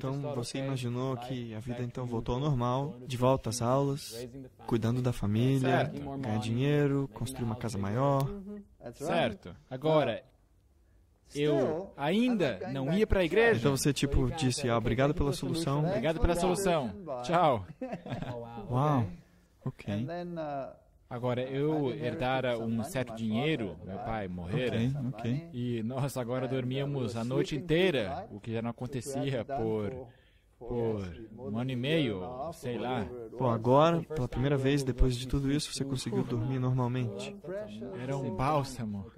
Então, você imaginou que a vida então voltou ao normal, de volta às aulas, cuidando da família, ganhar dinheiro, construir uma casa maior. Certo. Agora, eu ainda não ia para a igreja. Então você, tipo, disse, ah, obrigado pela solução. Obrigado pela solução. Tchau. Uau. Ok. Agora, eu herdara um certo dinheiro, meu pai morrera, okay. E nós agora dormíamos a noite inteira, o que já não acontecia por 1 ano e meio, sei lá. Pô, agora, pela primeira vez, depois de tudo isso, você conseguiu dormir normalmente. Era um bálsamo.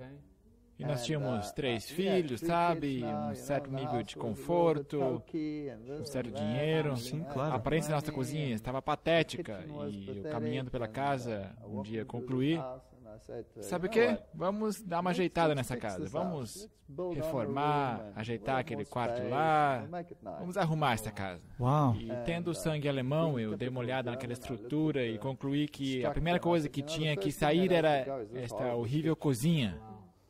E nós tínhamos 3 filhos, sabe? Um certo nível de conforto, um certo dinheiro. Sim, claro. A aparência da nossa cozinha estava patética. E eu, caminhando pela casa, um dia concluí, sabe o quê? Vamos dar uma ajeitada nessa casa. Vamos reformar, ajeitar aquele quarto lá. Vamos arrumar essa casa. Uau. E tendo sangue alemão, eu dei uma olhada naquela estrutura e concluí que a primeira coisa que tinha que sair era esta horrível cozinha.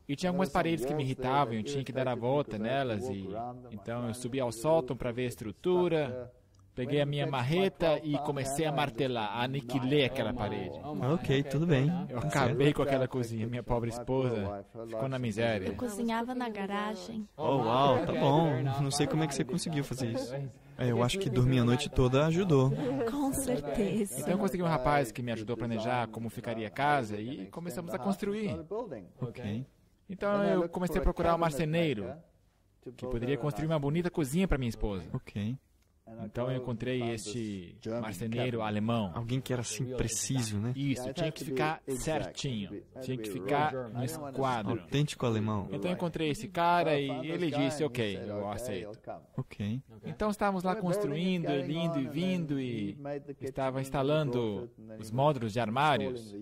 E tinha algumas paredes que me irritavam, eu tinha que dar a volta nelas. E então eu subi ao sótão para ver a estrutura, peguei a minha marreta e comecei a martelar, aniquilei aquela parede. Ok, tudo bem. Eu acabei com aquela cozinha, minha pobre esposa ficou na miséria. Eu cozinhava na garagem. Oh, uau, tá bom. Não sei como é que você conseguiu fazer isso. Eu acho que dormir a noite toda ajudou. Com certeza. Então eu consegui um rapaz que me ajudou a planejar como ficaria a casa e começamos a construir. Ok. Então eu comecei a procurar um marceneiro que poderia construir uma bonita cozinha para minha esposa. Ok. Então eu encontrei este marceneiro alemão. Alguém que era assim preciso, né? Isso, tinha que ficar certinho. Tinha que ficar no esquadro. Autêntico alemão. Então eu encontrei esse cara e ele disse, ok, eu aceito. Ok. Então estávamos lá construindo, ele indo e vindo e estava instalando os módulos de armários.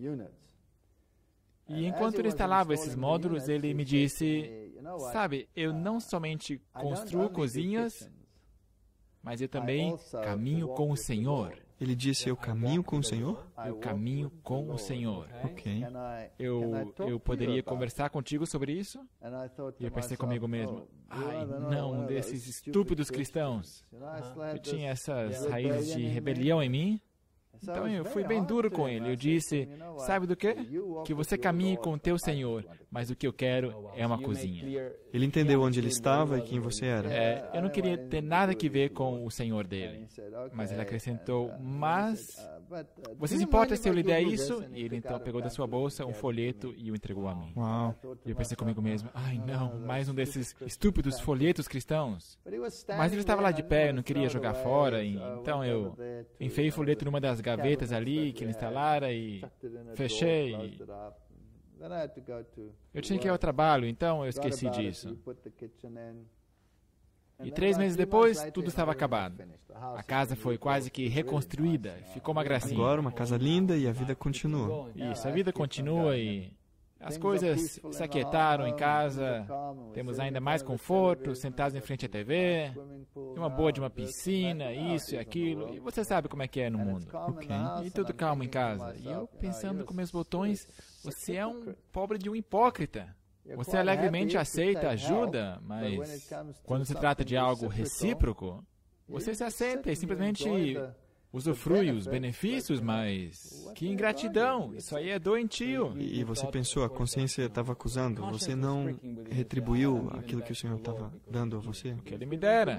E enquanto ele instalava esses módulos, ele me disse, sabe, eu não somente construo cozinhas, mas eu também caminho com o Senhor. Ele disse, eu caminho com o Senhor? Eu caminho com o Senhor. Ok. Eu poderia conversar contigo sobre isso? E eu pensei comigo mesmo, ai, não, um desses estúpidos cristãos. Eu tinha essas raízes de rebelião em mim. Então eu fui bem duro com ele. Eu disse, sabe do quê? Que você caminhe com o teu Senhor, mas o que eu quero é uma cozinha. Ele entendeu onde ele estava e quem você era. É, eu não queria ter nada que ver com o Senhor dele. Mas ele acrescentou, mas você se importa se eu lhe der isso? E ele então pegou da sua bolsa um folheto e o entregou a mim. Uau. E eu pensei comigo mesmo, ai não, mais um desses estúpidos folhetos cristãos. Mas ele estava lá de pé, eu não queria jogar fora, então eu enfiei o folheto numa das gavetas ali que ele instalara e fechei. Eu tinha que ir ao trabalho, então eu esqueci disso. E 3 meses depois, tudo estava acabado. A casa foi quase que reconstruída, ficou uma gracinha. Agora uma casa linda e a vida continua. Isso, a vida continua e as coisas se aquietaram em casa, temos ainda mais conforto, sentados em frente à TV, uma boa de uma piscina, isso e aquilo, e você sabe como é que é no mundo. Ok. E tudo calmo em casa. E eu pensando com meus botões, você é um pobre de um hipócrita. Você alegremente aceita ajuda, mas quando se trata de algo recíproco, você se aceita e simplesmente usufrui os benefícios, mas que ingratidão, isso aí é doentio. E você pensou, a consciência estava acusando, você não retribuiu aquilo que o Senhor estava dando a você? O que ele me dera.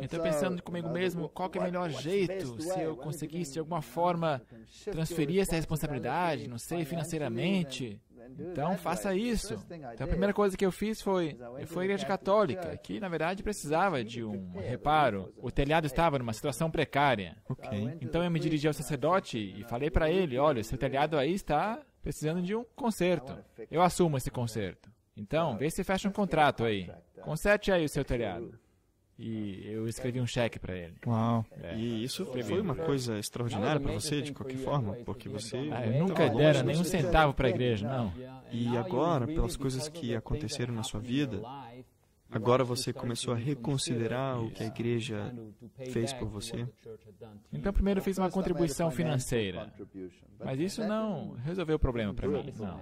Então pensando comigo mesmo, qual que é o melhor jeito, se eu conseguisse de alguma forma transferir essa responsabilidade, não sei, financeiramente. Então, faça isso. Então, a primeira coisa que eu fiz foi, eu fui à igreja católica, que, na verdade, precisava de um reparo. O telhado estava numa situação precária. Okay. Então, eu me dirigi ao sacerdote e falei para ele, olha, seu telhado aí está precisando de um conserto. Eu assumo esse conserto. Então, vê se fecha um contrato aí. Conserte aí o seu telhado. E eu escrevi um cheque para ele. Uau. E isso foi uma coisa extraordinária para você, de qualquer forma? Porque você... eu nunca dera nem um centavo para a igreja, não. E agora, pelas coisas que aconteceram na sua vida, agora você começou a reconsiderar o que a igreja fez por você? Então, primeiro eu fiz uma contribuição financeira. Mas isso não resolveu o problema para mim, não.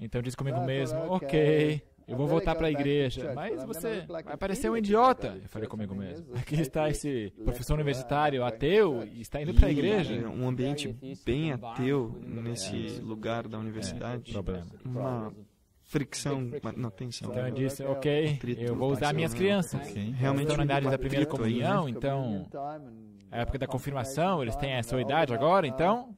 Então, eu disse comigo mesmo, ok... eu vou voltar para a igreja, mas você vai parecer um idiota. Eu falei comigo mesmo. Aqui está esse professor universitário ateu e está indo para a igreja. Um ambiente bem ateu nesse lugar da universidade. Problema. Uma fricção, não, tensão. Então eu disse, ok, eu vou usar minhas crianças. Okay. Realmente estão na idade da primeira comunhão, então, a época da confirmação, eles têm essa idade agora, então...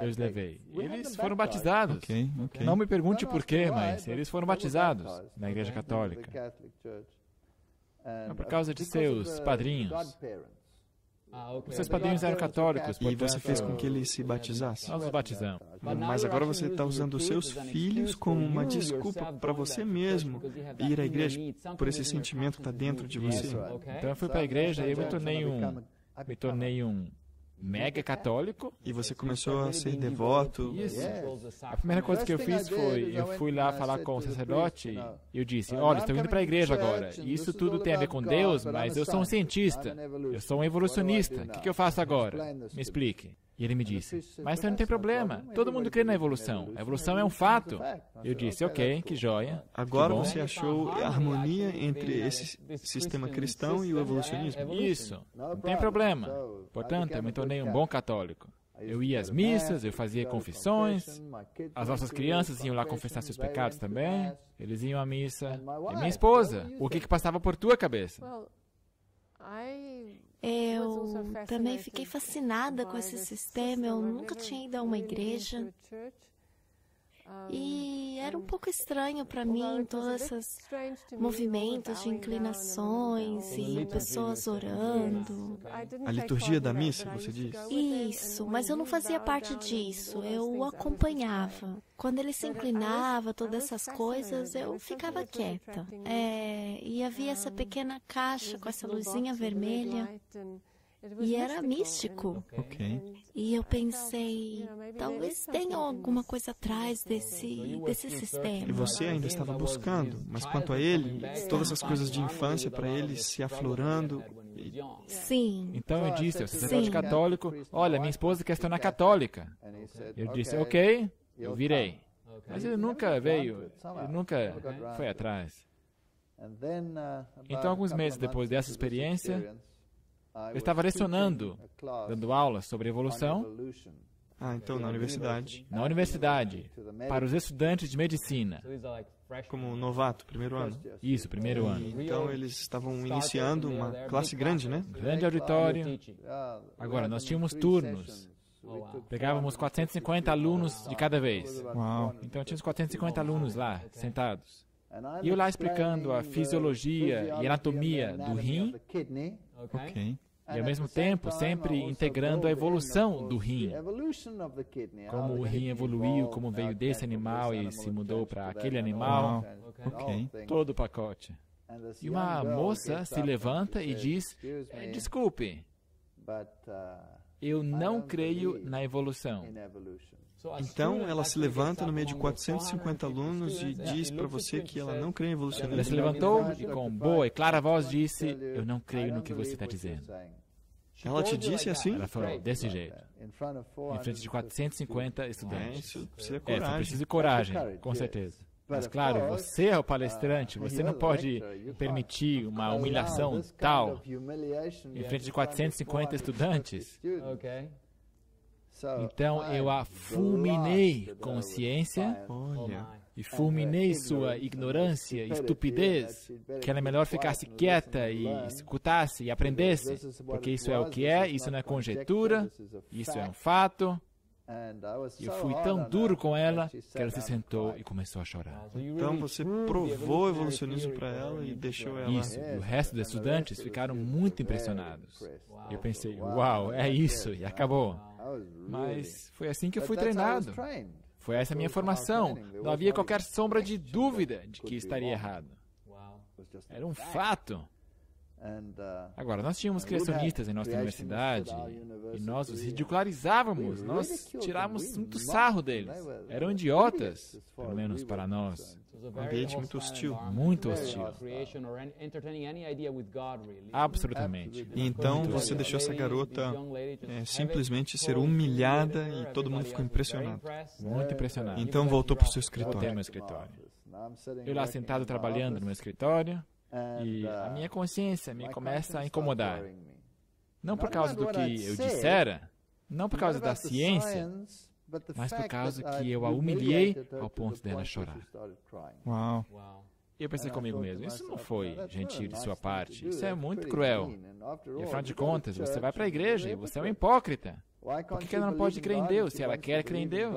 Eu os levei. Eles foram batizados. Okay, okay. Não me pergunte por quê, mas eles foram batizados na Igreja Católica. Não por causa de seus padrinhos. Os seus padrinhos eram católicos, portanto... E você fez com que eles se batizassem? Nós os batizamos. Mas agora você está usando os seus filhos como uma desculpa para você mesmo ir à igreja por esse sentimento que está dentro de você. Então eu fui para a igreja e eu me tornei um mega católico. E você começou a ser devoto. Isso. A primeira coisa que eu fiz foi, eu fui lá falar com o sacerdote e eu disse, olha, estou indo para a igreja agora. Isso tudo tem a ver com Deus, mas eu sou um cientista, eu sou um evolucionista. O que eu faço agora? Me explique. E ele me disse, mas você não tem problema, todo mundo crê na evolução. A evolução é um fato. Eu disse, ok, que joia. Agora que você achou a harmonia entre esse sistema cristão e o evolucionismo? Isso, não tem problema. Portanto, eu me tornei um bom católico. Eu ia às missas, eu fazia confissões, as nossas crianças iam lá confessar seus pecados também, eles iam à missa. E minha esposa, o que passava por tua cabeça? Eu também fiquei fascinada com esse sistema, eu nunca tinha ido a uma igreja e era um pouco estranho para mim todos esses movimentos de inclinações e pessoas orando. A liturgia da missa, você diz? Isso, mas eu não fazia parte disso, eu o acompanhava. Quando ele se inclinava, todas essas coisas, eu ficava quieta. E havia essa pequena caixa com essa luzinha vermelha, e era místico. Okay. E eu pensei, talvez tenha alguma coisa atrás desse sistema. E você ainda estava buscando, mas quanto a ele, todas essas coisas de infância para ele se aflorando. Sim. Então eu disse, ao sacerdote católico, olha, minha esposa quer se tornar católica. Eu disse, ok, eu virei. Mas ele nunca veio, ele nunca foi atrás. Então, alguns meses depois dessa experiência, eu estava lecionando, dando aulas sobre evolução. Então na universidade. Na universidade, para os estudantes de medicina. Como novato, primeiro ano? Isso, primeiro ano. Então eles estavam iniciando uma classe grande, né? Grande auditório. Agora, nós tínhamos turnos. Pegávamos 450 alunos de cada vez. Uau. Então tínhamos 450 alunos lá, sentados. E eu lá explicando a fisiologia e anatomia do rim. Okay. E ao mesmo tempo, sempre integrando a evolução do rim. Como o rim evoluiu, como veio desse animal e se mudou para aquele animal. Okay. Todo o pacote. E uma moça se levanta e diz, desculpe, eu não creio na evolução. Então, ela se levanta no meio de 450 alunos e diz para você que ela não crê em evolucionismo. Ela se levantou e com boa e clara voz disse, eu não creio no que você está dizendo. Ela te disse assim? Ela falou desse jeito, em frente de 450 estudantes. Isso precisa de coragem, com certeza. Mas claro, você é o palestrante, você não pode permitir uma humilhação tal em frente de 450 estudantes. Então, eu a fulminei com ciência, e fulminei sua ignorância e estupidez, que ela melhor ficasse quieta e escutasse e aprendesse, porque isso é o que é, isso não é conjetura, isso é um fato. E eu fui tão duro com ela que ela se sentou e começou a chorar. Então você provou o evolucionismo para ela e deixou ela... Isso, e o resto dos estudantes ficaram muito impressionados. Eu pensei, uau, é isso, e acabou. Mas foi assim que eu fui treinado. Foi essa a minha formação. Não havia qualquer sombra de dúvida de que estaria errado. Era um fato. Agora, nós tínhamos criacionistas em nossa universidade e nós os ridicularizávamos, nós tirávamos muito sarro deles. Eram idiotas, pelo menos para nós. Um ambiente muito hostil. Muito hostil. Absolutamente. E então você deixou essa garota simplesmente ser humilhada e todo mundo ficou impressionado. Muito impressionado. Então voltou para o seu escritório. Eu lá sentado trabalhando no meu escritório e a minha consciência me começa a incomodar. Não por causa do que eu dissera, não por causa da ciência, mas por causa que eu a humilhei ao ponto dela chorar. Uau! Eu pensei comigo mesmo, isso não foi gentil de sua parte, isso é muito cruel. E afinal de contas, você vai para a igreja e você é um hipócrita. Por que ela não pode crer em Deus se ela quer crer em Deus?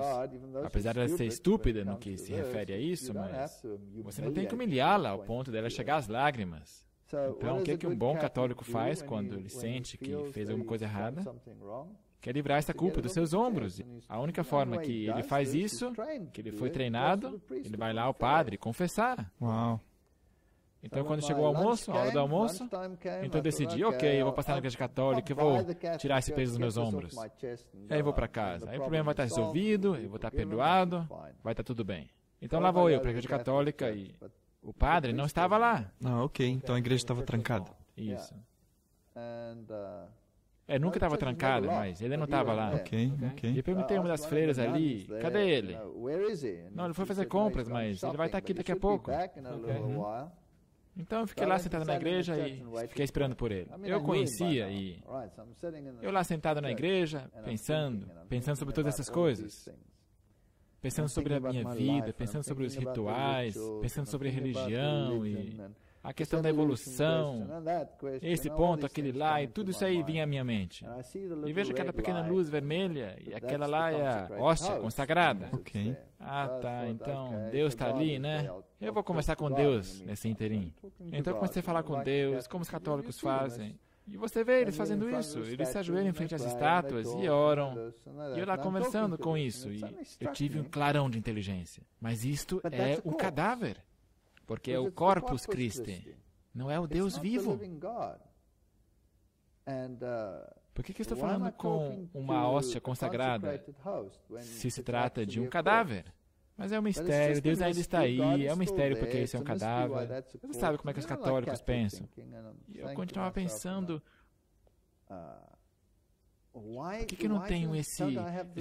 Apesar dela ser estúpida no que se refere a isso, mas você não tem que humilhá-la ao ponto dela chegar às lágrimas. Então, o que é que um bom católico faz quando ele sente que fez alguma coisa errada? Quer livrar essa culpa dos seus ombros. A única forma que ele faz isso, que ele foi treinado, ele vai lá ao padre confessar. Uau! Então, quando chegou o almoço, a hora do almoço, então eu decidi, ok, eu vou passar na igreja católica, eu vou tirar esse peso dos meus ombros. Aí eu vou para casa, aí o problema vai estar resolvido, eu vou estar perdoado, vai estar tudo bem. Então lá vou eu para a igreja católica e o padre não estava lá. Ah, ok, então a igreja estava trancada. Isso. É, nunca estava trancada, mas ele não estava lá. Ok. E eu perguntei a uma das freiras ali, cadê ele? Não, ele foi fazer compras, mas ele vai estar aqui daqui a pouco. Okay. Então eu fiquei lá sentado na igreja e fiquei esperando por ele. Eu conhecia e... Eu lá sentado na igreja, pensando sobre todas essas coisas. Pensando sobre a minha vida, pensando sobre os rituais, pensando sobre a religião e... a questão da evolução, esse ponto, aquele lá, e tudo isso aí vinha à minha mente. E vejo aquela pequena luz vermelha, e aquela lá é a hóstia consagrada. Ok. Ah, tá, então Deus está ali, né? Eu vou conversar com Deus nesse inteirinho. Então eu comecei a falar com Deus, como os católicos fazem. E você vê eles fazendo isso, eles se ajoelham em frente às estátuas e oram. E eu lá conversando com isso, e eu tive um clarão de inteligência. Mas isto é um cadáver. Porque é o Corpus Christi, não é o Deus vivo. Por que eu estou falando com uma hóstia consagrada se se trata de um cadáver? Mas é um mistério, Deus ainda está aí, é um mistério porque isso é um cadáver. Você sabe como é que os católicos pensam. E eu continuava pensando, por que eu não tenho esse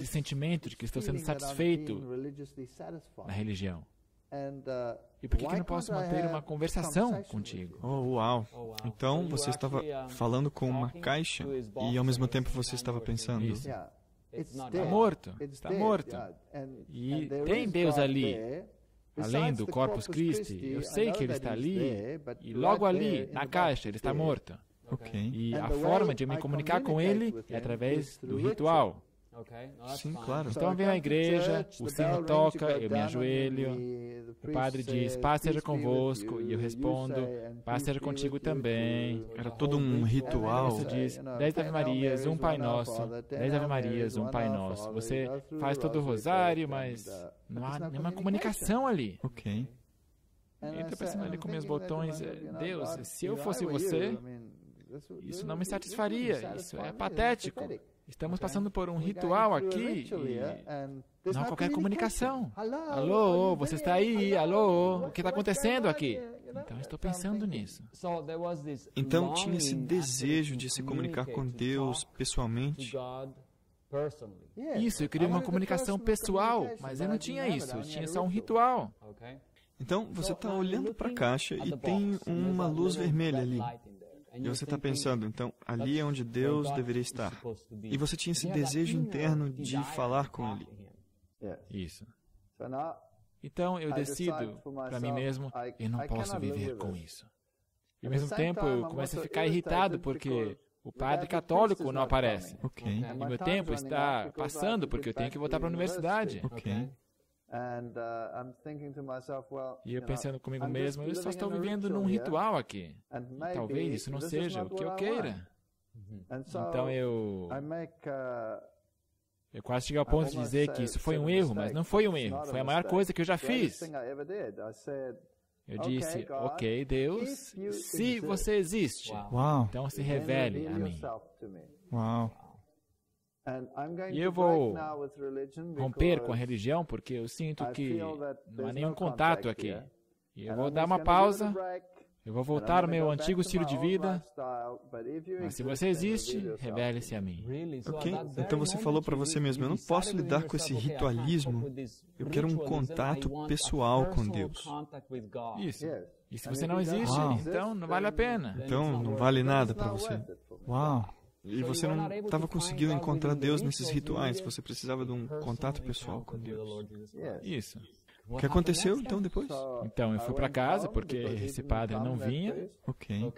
sentimento de que estou sendo satisfeito na religião? E por que eu não posso manter uma conversação contigo? Oh, uau! Então, você estava falando com uma caixa e, ao mesmo tempo, você estava pensando... Isso. Está morto, está morto. E tem Deus ali, além do Corpus Christi. Eu sei que Ele está ali e, logo ali, na caixa, Ele está morto. Okay. E a forma de eu me comunicar com Ele é através do ritual. Sim, claro. Então eu venho à igreja, o sino toca, eu me ajoelho, o padre diz, paz seja convosco, e eu respondo, paz seja contigo também. Era todo um ritual. Você diz, 10 Ave Marias, um Pai Nosso, 10 Ave Marias, um Pai Nosso. Você faz todo o rosário, mas não há nenhuma comunicação ali. Ok. Eu estou pensando ali com meus botões, Deus, se eu fosse você, isso não me satisfaria, isso é patético. Estamos passando por um ritual aqui e não há qualquer comunicação. Alô, você está aí? Alô, o que está acontecendo aqui? Então, estou pensando nisso. Então, tinha esse desejo de se comunicar com Deus pessoalmente? Isso, eu queria uma comunicação pessoal, mas eu não tinha isso, eu tinha só um ritual. Então, você está olhando para a caixa e tem uma luz vermelha ali. E você está pensando, então, ali é onde Deus deveria estar. E você tinha esse desejo interno de falar com Ele. Isso. Então, eu decido para mim mesmo, eu não posso viver com isso. E, ao mesmo tempo, eu começo a ficar irritado porque o padre católico não aparece. Okay. E meu tempo está passando porque eu tenho que voltar para a universidade. Ok. E eu pensando comigo mesmo, eu só estou vivendo num ritual aqui. E talvez isso não seja o que eu queira. Então eu quase cheguei ao ponto de dizer que isso foi um erro, mas não foi um erro. Foi a maior coisa que eu já fiz. Eu disse, ok, Deus, se você existe, então se revele a mim. Uau! E eu vou romper com a religião porque eu sinto que não há nenhum contato aqui. E eu vou dar uma pausa, eu Eu vou voltar ao meu antigo estilo de vida, mas se você existe, revele-se a mim. Ok, então você falou para você mesmo, eu não posso lidar com esse ritualismo, eu quero um contato pessoal com Deus. Isso. E se você não existe, então não vale a pena. Então não vale nada para você. Uau! E você não estava conseguindo encontrar Deus nesses rituais, você precisava de um contato pessoal com Deus. Isso. O que aconteceu, então, depois? Então, eu fui para casa, porque esse padre não vinha. Ok.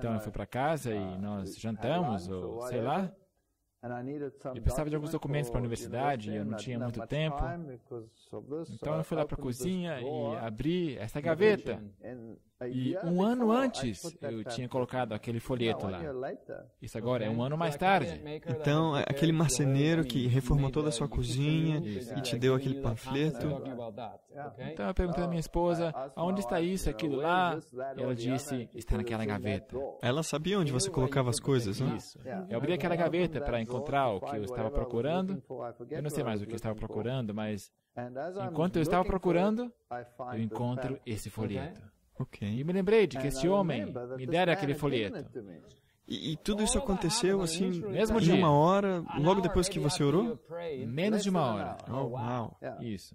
Então, eu fui para casa e nós jantamos, ou sei lá. Eu precisava de alguns documentos para a universidade e eu não tinha muito tempo. Então, eu fui lá para a cozinha e abri essa gaveta. E um ano antes, eu tinha colocado aquele folheto lá. Isso agora é um ano mais tarde. Então, aquele marceneiro que reformou toda a sua cozinha e te deu aquele panfleto. Então, eu perguntei à minha esposa, aonde está isso, aquilo lá? E ela disse, está naquela gaveta. Ela sabia onde você colocava as coisas, né? Isso. Eu abri aquela gaveta para encontrar o que eu estava procurando. Eu não sei mais o que eu estava procurando, mas enquanto eu estava procurando, eu encontro esse folheto. Okay. E me lembrei de que esse homem me dera aquele folheto. E tudo isso aconteceu, assim, mesmo dia, em uma hora, logo depois que você orou? Menos de uma hora. Oh, uau. Isso.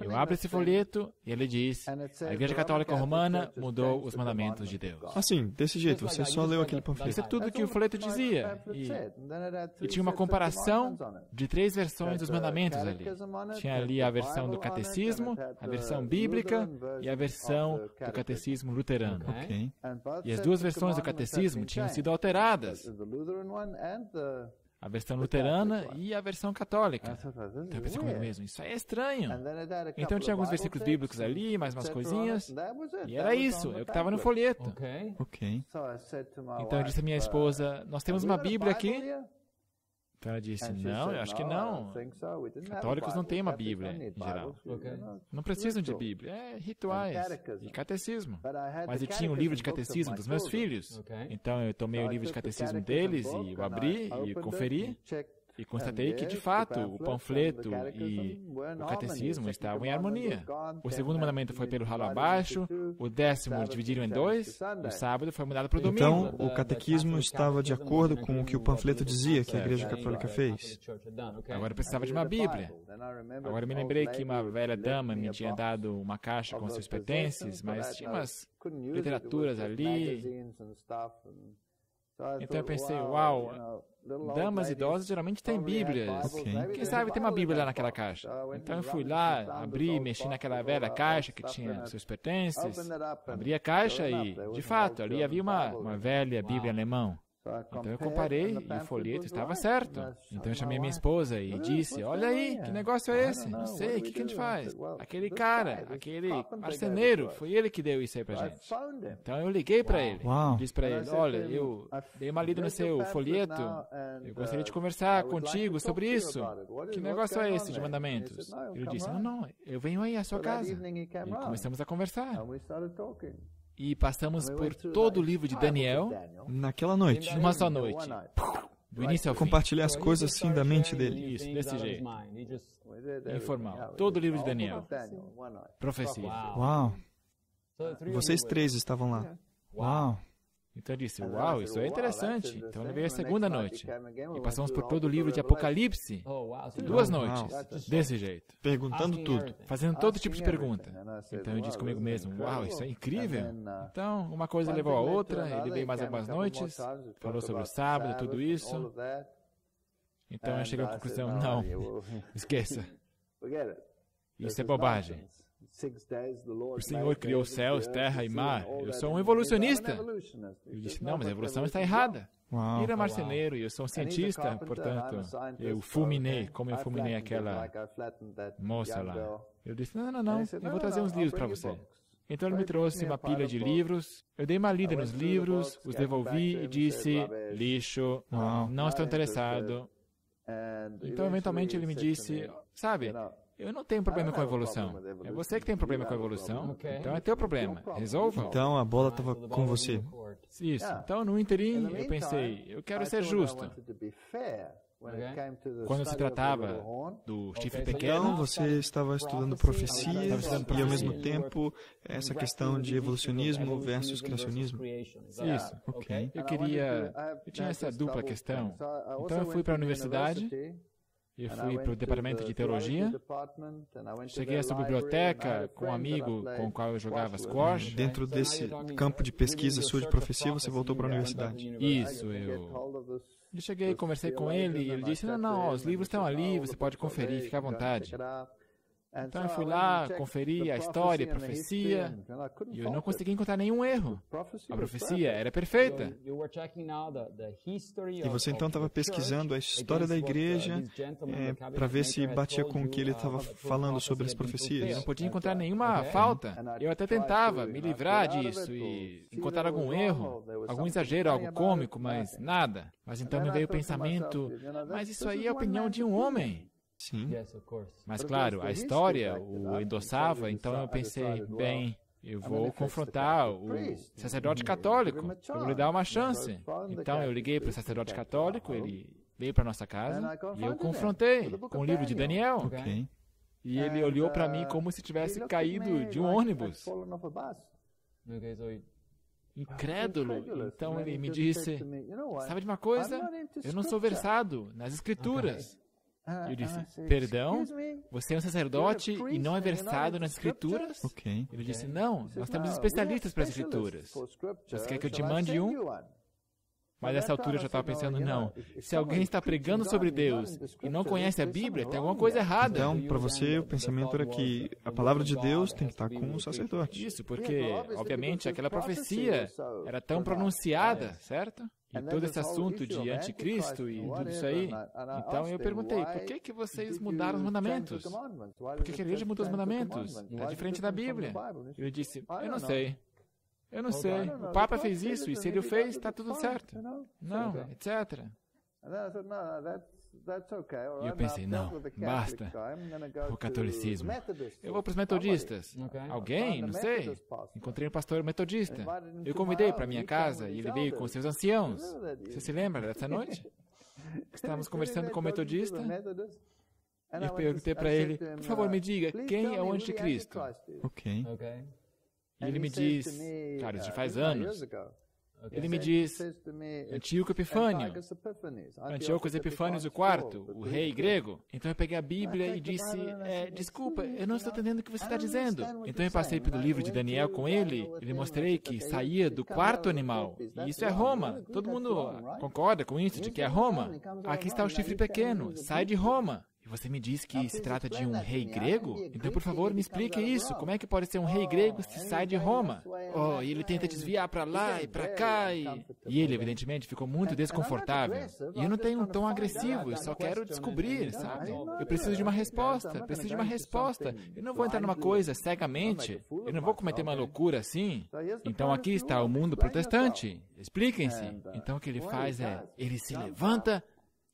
Eu abro esse folheto e ele diz, a Igreja Católica Romana mudou os mandamentos de Deus. Assim, desse jeito, você só leu aquele panfleto. Isso é tudo que o folheto dizia. E tinha uma comparação de 3 versões dos mandamentos ali. Tinha ali a versão do catecismo, a versão bíblica e a versão do catecismo luterano. Okay. E as 2 versões do catecismo tinham sido alteradas, a versão luterana e a versão católica. Então eu pensei comigo mesmo, isso é estranho. Então tinha alguns versículos bíblicos ali, mais umas coisinhas, e era isso, é o que estava no folheto. Okay. Então eu disse à minha esposa, nós temos uma Bíblia aqui? Então ela disse, não, eu acho que não. Católicos não têm uma Bíblia, em geral. Não precisam de Bíblia, é rituais e catecismo. Mas eu tinha um livro de catecismo dos meus filhos. Então eu tomei o livro de catecismo deles e o abri e conferi. E constatei que, de fato, o panfleto e o catecismo estavam em harmonia. O segundo mandamento foi pelo ralo abaixo, o 10º dividiram em 2, o sábado foi mudado para o domingo. Então, o catequismo estava de acordo com o que o panfleto dizia que a Igreja Católica fez. Agora eu precisava de uma Bíblia. Agora eu me lembrei que uma velha dama me tinha dado uma caixa com seus pertences, mas tinha umas literaturas ali. Então eu pensei, uau, damas idosas geralmente têm Bíblias. Okay. Quem sabe tem uma Bíblia lá naquela caixa. Então eu fui lá, abri, mexi naquela velha caixa que tinha seus pertences, abri a caixa e, de fato, ali havia uma velha Bíblia alemã. Então eu comparei e o folheto estava certo. Então eu chamei minha esposa e disse, olha aí, que negócio é esse? Não sei, o que a gente faz? Aquele cara, aquele marceneiro, foi ele que deu isso aí pra gente. Então eu liguei para ele, disse para ele, olha, eu dei uma lida no seu folheto, eu gostaria de conversar contigo sobre isso. Que negócio é esse de mandamentos? Ele disse, não, não, eu venho aí à sua casa. E começamos a conversar. E passamos por todo o livro de Daniel naquela noite, numa só noite, do início ao fim. Compartilhar as coisas assim da mente dele. Isso, desse jeito. Informal. Todo o livro de Daniel. Profecia. Uau. Vocês 3 estavam lá. Uau. Então eu disse, uau, isso é interessante. Então eu veio a segunda noite. E passamos por todo o livro de Apocalipse, 2 noites, desse jeito. Perguntando tudo. Fazendo todo tipo de pergunta. Então eu disse comigo mesmo, uau, isso é incrível. Então uma coisa levou a outra, ele veio mais algumas noites, falou sobre o sábado, tudo isso. Então eu cheguei à conclusão, não, esqueça. Isso é bobagem. O Senhor criou céus, terra e mar. Eu sou um evolucionista. Ele disse, não, mas a evolução está errada. Ele era marceneiro e eu sou um cientista, portanto, eu fulminei, como eu fulminei aquela moça lá. Eu disse, não, não, não, eu vou trazer uns livros para você. Então ele me trouxe uma pilha de livros, eu dei uma lida nos livros, os devolvi e disse, lixo, não estou interessado. Então, eventualmente, ele me disse, sabe, eu não tenho problema com a evolução. É você que tem problema com a evolução. Então é teu problema. Resolva. Então a bola estava com você. Isso. Então, no ínterim, eu pensei, eu quero ser justo. Quando se tratava do chifre pequeno... Então, você estava estudando profecias e, ao mesmo tempo, essa questão de evolucionismo versus criacionismo. Isso. Ok. Eu tinha essa dupla questão. Então, eu fui para a universidade... Eu fui para o departamento de teologia, cheguei a essa biblioteca com um amigo com o qual eu jogava squash. Dentro desse campo de pesquisa sua de profecia, você voltou para a universidade. Isso, eu cheguei, conversei com ele e ele disse, não, os livros estão ali, você pode conferir, fica à vontade. Então eu fui lá, conferi a história, a profecia, e eu não consegui encontrar nenhum erro. A profecia era perfeita. E você então estava pesquisando a história da igreja para ver se batia com o que ele estava falando sobre as profecias. Eu não podia encontrar nenhuma falta. Eu até tentava me livrar disso e encontrar algum erro, algum exagero, algo cômico, mas nada. Mas então me veio o pensamento, mas isso aí é a opinião de um homem. Sim, mas claro, a história o endossava, então eu pensei, bem, eu vou confrontar o sacerdote católico, eu vou lhe dar uma chance. Então eu liguei para o sacerdote católico, ele veio para nossa casa e eu confrontei com o livro de Daniel. Okay. E ele olhou para mim como se tivesse caído de um ônibus. Incrédulo. Então ele me disse, sabe de uma coisa? Eu não sou versado nas escrituras. Eu disse, perdão, você é um sacerdote e não é versado nas escrituras? Okay. Ele disse, não, nós temos especialistas para as escrituras. Você quer que eu te mande um? Mas nessa altura eu já estava pensando, não, se alguém está pregando sobre Deus e não conhece a Bíblia, tem alguma coisa errada. Então, para você, o pensamento era que a palavra de Deus tem que estar com o sacerdote. Isso, porque, obviamente, aquela profecia era tão pronunciada, certo? E todo esse assunto de anticristo e tudo isso aí. Então eu perguntei, por que que vocês mudaram os mandamentos? Por que a igreja mudou os mandamentos? Está diferente da Bíblia. Eu disse, eu não sei. O Papa fez isso e se ele o fez, está tudo certo. Não, etc. E eu pensei, não, basta, o catolicismo. Eu vou para os metodistas. Alguém, não sei. Encontrei um pastor metodista. Eu convidei para minha casa e ele veio com seus anciãos. Você se lembra dessa noite? Estávamos conversando com o metodista. E eu perguntei para ele, por favor, me diga, quem é o anticristo? Ok. E ele me diz, claro, isso já faz anos. Ele me diz, Antíoco Epifânio, Antíoco Epifânios IV, o rei grego. Então eu peguei a Bíblia e disse, desculpa, eu não estou entendendo o que você está dizendo. Então eu passei pelo livro de Daniel com ele, e lhe mostrei que saía do quarto animal. E isso é Roma. Todo mundo concorda com isso, de que é Roma. Aqui está o chifre pequeno, sai de Roma. E você me diz que se trata de um rei grego? Então, por favor, me explique isso. Como é que pode ser um rei grego se sai de Roma? Oh, e ele tenta desviar para lá e para cá e ele, evidentemente, ficou muito desconfortável. E eu não tenho um tom agressivo, eu só quero descobrir, sabe? Eu preciso de uma resposta, Eu não vou entrar numa coisa cegamente. Eu não vou cometer uma loucura assim. Então, aqui está o mundo protestante. Expliquem-se. Então, o que ele faz é, ele se levanta...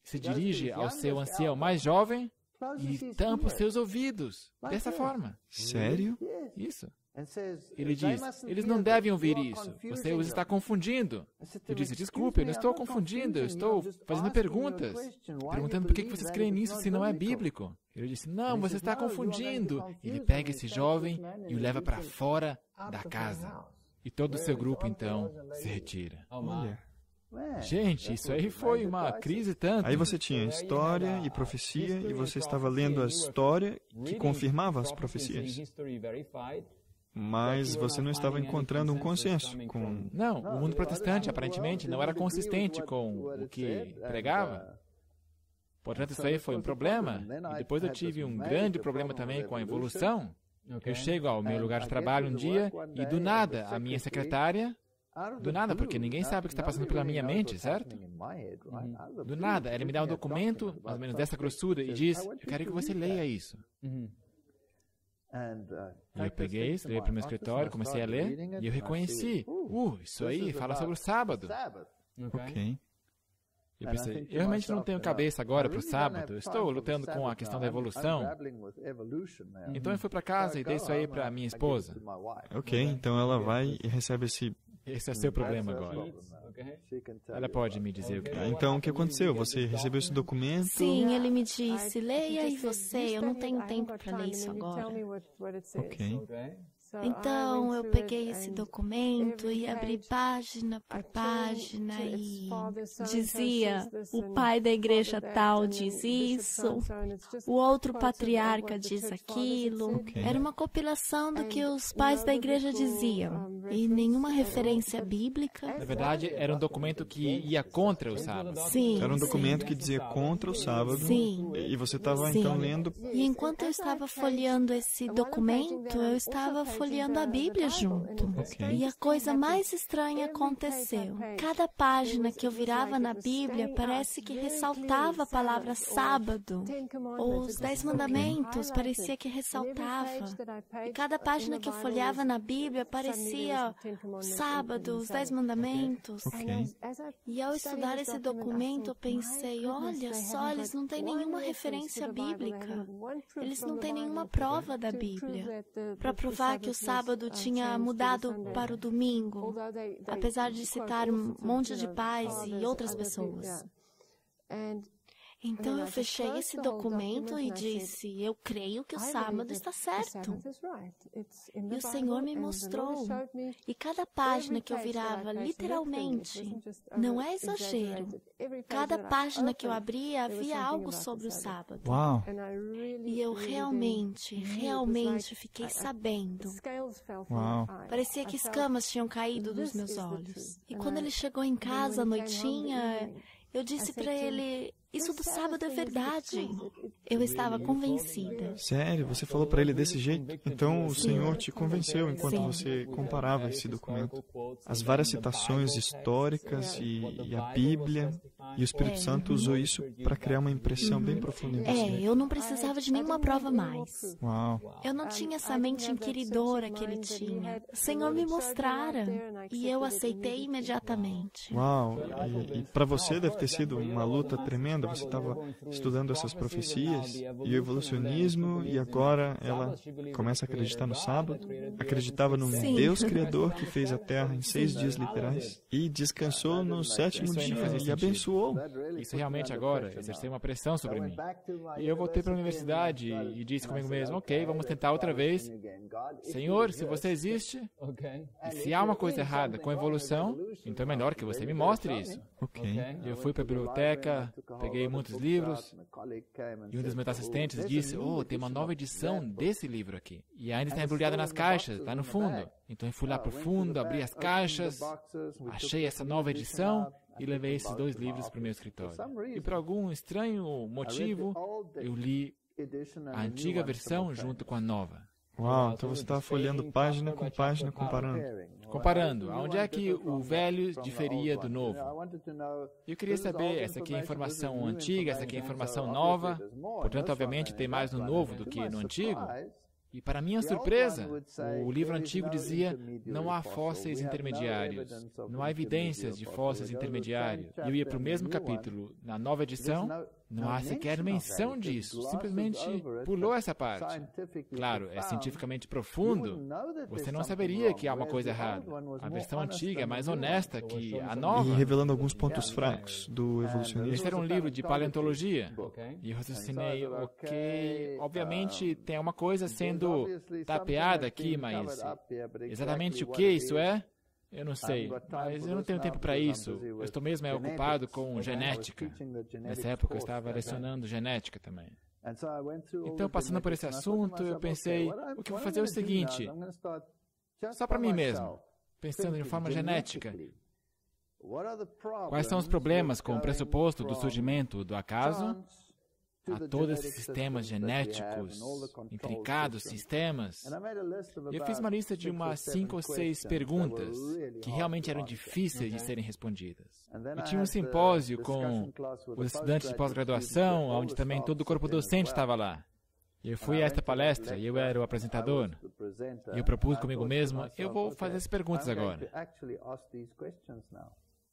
Se dirige ao seu ancião mais jovem e tampa os seus ouvidos, dessa forma. Sério? Isso. Ele diz, eles não devem ouvir isso, você os está confundindo. Eu disse, desculpe, eu não estou confundindo, eu estou fazendo perguntas, perguntando por que vocês creem nisso se não é bíblico. Ele disse, não, você está confundindo. Ele pega esse jovem e o leva para fora da casa. E todo o seu grupo, então, se retira. Olha. Gente, isso aí foi uma crise tanto. Aí você tinha história e profecia, e você estava lendo a história que confirmava as profecias. Mas você não estava encontrando um consenso com... Não, o mundo protestante, aparentemente, não era consistente com o que pregava. Portanto, isso aí foi um problema. E depois eu tive um grande problema também com a evolução. Eu chego ao meu lugar de trabalho um dia, e do nada, a minha secretária... Do nada, porque ninguém sabe o que está passando pela minha mente, certo? Do nada, ela me dá um documento, mais ou menos dessa grossura, e diz, eu quero que você leia isso. E eu peguei isso, levei para o meu escritório, comecei a ler, e eu reconheci, isso aí fala sobre o sábado. Ok. Eu pensei, eu realmente não tenho cabeça agora para o sábado, eu estou lutando com a questão da evolução. Então eu fui para casa e dei isso aí para minha esposa. Ok, então ela vai e recebe esse Esse é seu problema agora. Ela pode me dizer o que... Então, o que aconteceu? Você recebeu esse documento? Sim, ele me disse, leia e você, eu não tenho tempo para ler isso agora. Ok. Então, eu peguei esse documento e abri página por página e dizia, o pai da igreja tal diz isso, o outro patriarca diz aquilo. Okay. Era uma compilação do que os pais da igreja diziam e nenhuma referência bíblica. Na verdade, era um documento que ia contra o sábado. Sim. Era um documento que dizia contra o sábado. Sim. E você estava, então, lendo... E enquanto eu estava folheando esse documento, eu estava folheando a Bíblia junto. Okay. E a coisa mais estranha aconteceu. Cada página que eu virava na Bíblia parece que ressaltava a palavra sábado, ou os 10 mandamentos, okay, parecia que ressaltava. E cada página que eu folheava na Bíblia parecia o sábado, os 10 mandamentos. Okay. E ao estudar esse documento, eu pensei, olha só, eles não têm nenhuma referência bíblica. Eles não têm nenhuma prova da Bíblia para provar que o sábado tinha mudado para o domingo, apesar de citar um monte de pais e outras pessoas. Então, eu fechei esse documento e disse, eu creio que o sábado está certo. E o Senhor me mostrou. E cada página que eu virava, literalmente, não é exagero. Cada página que eu abria, havia algo sobre o sábado. Uau. E eu realmente fiquei sabendo. Uau. Parecia que escamas tinham caído dos meus olhos. E quando ele chegou em casa à noitinha, eu disse para ele, isso do sábado é verdade. Eu estava convencida. Sério? Você falou para ele desse jeito? Então, o Senhor te convenceu enquanto você comparava esse documento. As várias citações históricas e a Bíblia. E o Espírito Santo usou isso para criar uma impressão bem profunda em você. Eu não precisava de nenhuma prova mais. Uau. Eu não tinha essa mente inquiridora que ele tinha. O Senhor me mostrara. E eu aceitei imediatamente. Uau. E para você deve ter sido uma luta tremenda. Você estava estudando essas profecias e o evolucionismo, e agora ela começa a acreditar no sábado. Acreditava num Deus criador que fez a terra em 6 dias literais e descansou no 7º dia e abençoou. Isso realmente agora exerceu uma pressão sobre mim. E eu voltei para a universidade e disse comigo mesmo, ok, vamos tentar outra vez. Senhor, se você existe, e se há uma coisa errada com a evolução, então é melhor que você me mostre isso. Okay. Eu fui para a biblioteca, peguei muitos livros, e um dos meus assistentes disse, oh, tem uma nova edição desse livro aqui. E ainda está embrulhada nas caixas, lá no fundo. Então eu fui lá para o fundo, abri as caixas, achei essa nova edição e levei esses 2 livros para o meu escritório. E por algum estranho motivo, eu li a antiga versão junto com a nova. Uau, então você estava folheando página com página, comparando, aonde é que o velho diferia do novo. Eu queria saber, essa aqui é informação antiga, essa aqui é informação nova, portanto, obviamente, tem mais no novo do que no antigo. E para minha surpresa, o livro antigo dizia, não há fósseis intermediários, não há evidências de fósseis intermediários. E eu ia para o mesmo capítulo, na nova edição, não há sequer menção disso, simplesmente pulou essa parte. Claro, é cientificamente profundo, você não saberia que há uma coisa errada. A versão antiga é mais honesta que a nova. E revelando alguns pontos fracos do evolucionismo. Esse era um livro de paleontologia, e eu raciocinei, ok, obviamente tem alguma coisa sendo tapeada aqui, mas exatamente o que isso é? Eu não sei, mas eu não tenho tempo para isso. Eu estou mesmo ocupado com genética. Nessa época eu estava lecionando genética também. Então, passando por esse assunto, eu pensei, o que vou fazer é o seguinte, só para mim mesmo, pensando de forma genética. Quais são os problemas com o pressuposto do surgimento do acaso? A todos esses sistemas genéticos, intricados sistemas. Eu fiz uma lista de umas 5 ou 6 perguntas que realmente eram difíceis de serem respondidas. E tinha um simpósio com os estudantes de pós-graduação, onde também todo o corpo docente estava lá. Eu fui a esta palestra e eu era o apresentador. E eu propus comigo mesmo, eu vou fazer essas perguntas agora.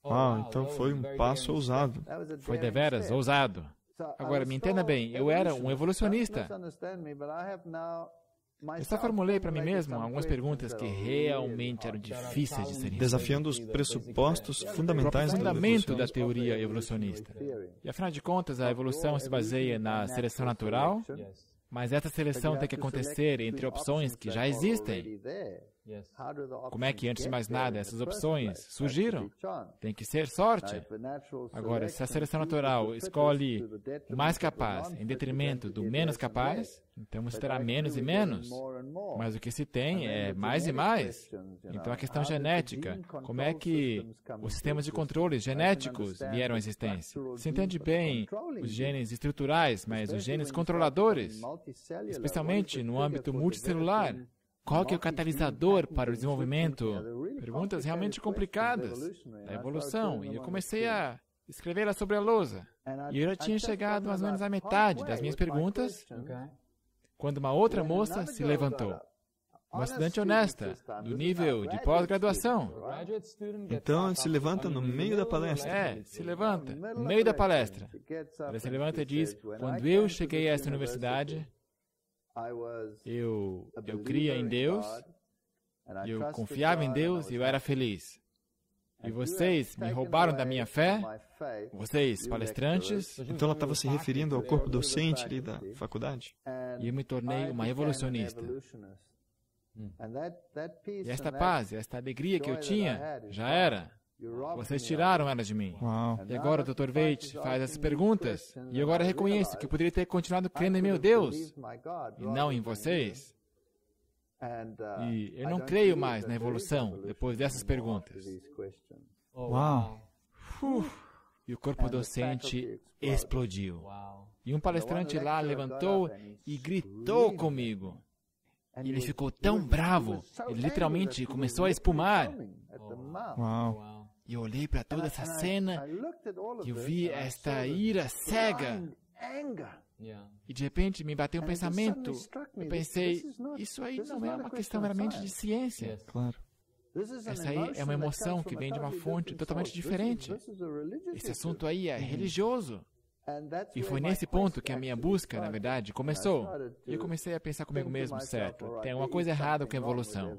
Ah, então foi um passo ousado. Foi deveras ousado. Agora, me entenda bem, eu era um evolucionista. Eu só formulei para mim mesmo algumas perguntas que realmente eram difíceis de serem, desafiando os pressupostos fundamentais do fundamento da teoria evolucionista. E, afinal de contas, a evolução se baseia na seleção natural, mas essa seleção tem que acontecer entre opções que já existem. Como é que, antes de mais nada, essas opções surgiram? Tem que ser sorte. Agora, se a seleção natural escolhe o mais capaz em detrimento do menos capaz, então você terá menos e menos. Mas o que se tem é mais e mais. Então, a questão genética, como é que os sistemas de controles genéticos vieram à existência? Se entende bem os genes estruturais, mas os genes controladores, especialmente no âmbito multicelular. Qual que é o catalisador para o desenvolvimento? Perguntas realmente complicadas da evolução. E eu comecei a escrevê-la sobre a lousa. E eu já tinha chegado mais ou menos à metade das minhas perguntas quando uma outra moça se levantou. Uma estudante honesta, do nível de pós-graduação. Então, ela se levanta no meio da palestra. Se levanta no meio da palestra. Ela se levanta e diz, quando eu cheguei a esta universidade, eu cria em Deus, eu confiava em Deus e eu era feliz. E vocês me roubaram da minha fé, vocês palestrantes. Então ela estava se referindo ao corpo docente ali da faculdade. E eu me tornei uma evolucionista. E esta paz, esta alegria que eu tinha, já era. Vocês tiraram ela de mim. Uau. E agora o Dr. Veith faz essas perguntas. E agora reconheço que eu poderia ter continuado crendo em meu Deus e não em vocês. E eu não creio mais na evolução depois dessas perguntas. Uau! E o corpo docente explodiu. E um palestrante lá levantou e gritou comigo. E ele ficou tão bravo, ele literalmente começou a espumar. Uau! E eu olhei para toda essa cena e eu vi esta ira cega. E de repente me bateu um pensamento. Eu pensei, isso aí não é uma questão meramente de ciência. Claro. Essa aí é uma emoção que vem de uma fonte totalmente diferente. Esse assunto aí é religioso. E foi nesse ponto que a minha busca, na verdade, começou. E eu comecei a pensar comigo mesmo, certo, tem alguma coisa errada com a evolução.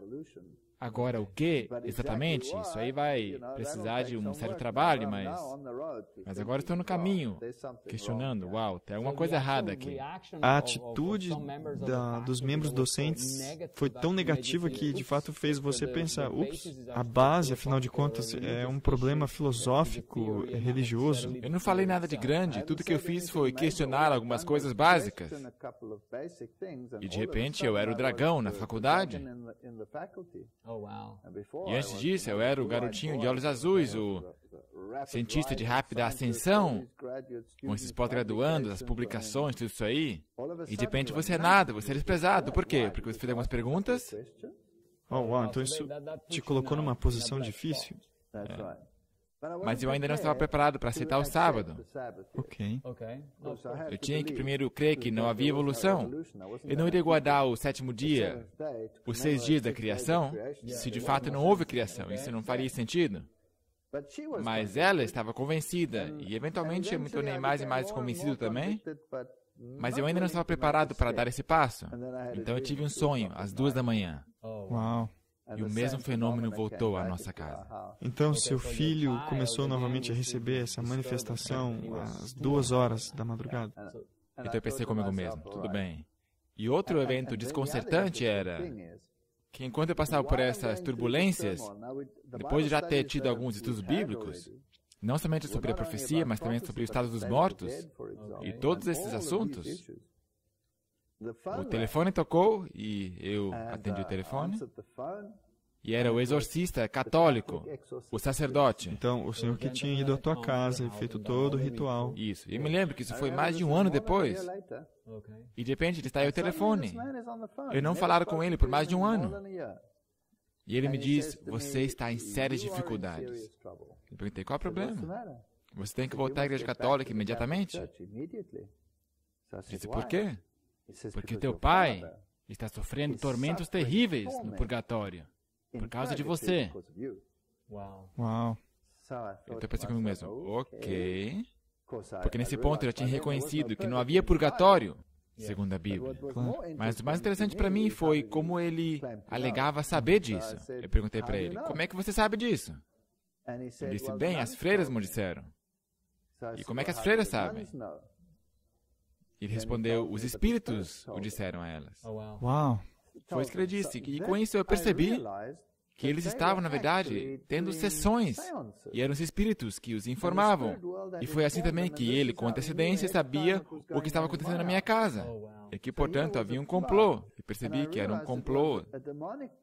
Agora, o que exatamente? Isso aí vai precisar de um certo trabalho, mas agora estou no caminho, questionando, uau, tem alguma coisa errada aqui. A atitude dos membros docentes foi tão negativa que, de fato, fez você pensar, ups, a base, afinal de contas, é um problema filosófico, religioso. Eu não falei nada de grande, tudo que eu fiz foi questionar algumas coisas básicas. E, de repente, eu era o dragão na faculdade. E antes disso, eu era o garotinho de olhos azuis, o cientista de rápida ascensão, com esses pós-graduandos, as publicações, tudo isso aí. E de repente você é nada, você é desprezado. Por quê? Porque você fez algumas perguntas. Oh, uau, então isso te colocou numa posição difícil. Mas eu ainda não estava preparado para aceitar o sábado. Ok. Eu tinha que primeiro crer que não havia evolução. Eu não iria guardar o sétimo dia, os 6 dias da criação, se de fato não houve criação. Isso não faria sentido. Mas ela estava convencida, e eventualmente eu me tornei mais e mais convencido também. Mas eu ainda não estava preparado para dar esse passo. Então eu tive um sonho, às 2 da manhã. Uau. E o mesmo fenômeno voltou à nossa casa. Então, seu filho começou novamente a receber essa manifestação às 2 horas da madrugada. Então, eu pensei comigo mesmo, tudo bem. E outro evento desconcertante era que, enquanto eu passava por essas turbulências, depois de já ter tido alguns estudos bíblicos, não somente sobre a profecia, mas também sobre o estado dos mortos e todos esses assuntos, o telefone tocou e eu atendi o telefone. E era o exorcista católico, o sacerdote. Então, o senhor que tinha ido à tua casa e feito todo o ritual. Isso. E me lembro que isso foi mais de 1 ano depois. E de repente ele está aí o telefone. Eu não falaram com ele por mais de 1 ano. E ele me diz, você está em sérias dificuldades. Eu perguntei, qual é o problema? Você tem que voltar à Igreja Católica imediatamente? Eu disse, por quê? Porque teu pai está sofrendo tormentos terríveis no purgatório, por causa de você. Uau. Então eu pensei comigo mesmo, ok. Porque nesse ponto eu já tinha reconhecido que não havia purgatório, segundo a Bíblia. Mas o mais interessante para mim foi como ele alegava saber disso. Eu perguntei para ele, como é que você sabe disso? Ele disse, bem, as freiras me disseram. E como é que as freiras sabem? Ele respondeu, os espíritos o disseram a elas. Uau! Foi isso que ele disse. E com isso eu percebi que eles estavam, na verdade, tendo sessões, e eram os espíritos que os informavam. E foi assim também que ele, com antecedência, sabia o que estava acontecendo na minha casa. E que, portanto, havia um complô. E percebi que era um complô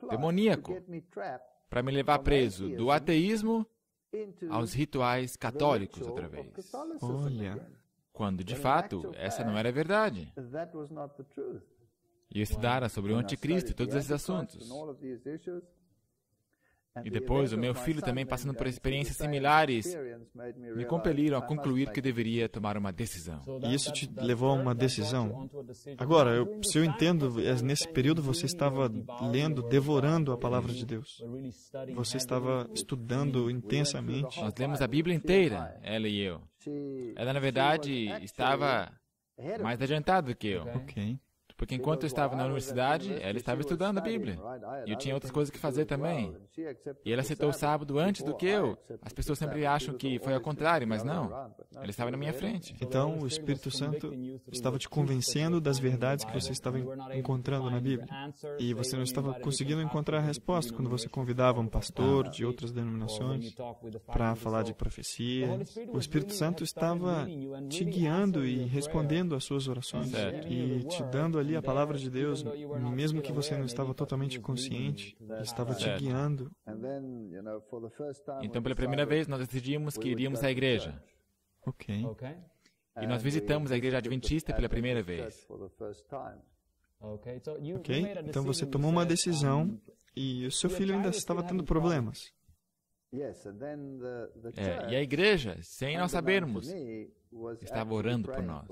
demoníaco para me levar preso do ateísmo aos rituais católicos outra vez. Olha! Quando, de fato, essa não era a verdade. E eu estudara sobre o anticristo e todos esses assuntos. E depois, o meu filho também passando por experiências similares me compeliram a concluir que eu deveria tomar uma decisão. E isso te levou a uma decisão? Agora, se eu entendo, nesse período você estava lendo, devorando a Palavra de Deus. Você estava estudando intensamente. Nós lemos a Bíblia inteira, ela e eu. Ela, na verdade, estava mais adiantada do que eu. Ok. Porque enquanto eu estava na universidade, ela estava estudando a Bíblia. E eu tinha outras coisas que fazer também. E ela aceitou o sábado antes do que eu. As pessoas sempre acham que foi ao contrário, mas não. Ela estava na minha frente. Então, o Espírito Santo estava te convencendo das verdades que você estava encontrando na Bíblia. E você não estava conseguindo encontrar a resposta quando você convidava um pastor de outras denominações para falar de profecia. O Espírito Santo estava te guiando e respondendo às suas orações. Certo. E te dando ali a palavra de Deus, mesmo que você não estava totalmente consciente, estava te guiando. Então, pela primeira vez, nós decidimos que iríamos à igreja. Ok. E nós visitamos a Igreja Adventista pela primeira vez. Ok. Então, você tomou uma decisão e o seu filho ainda estava tendo problemas. E a igreja, sem nós sabermos, estava orando por nós.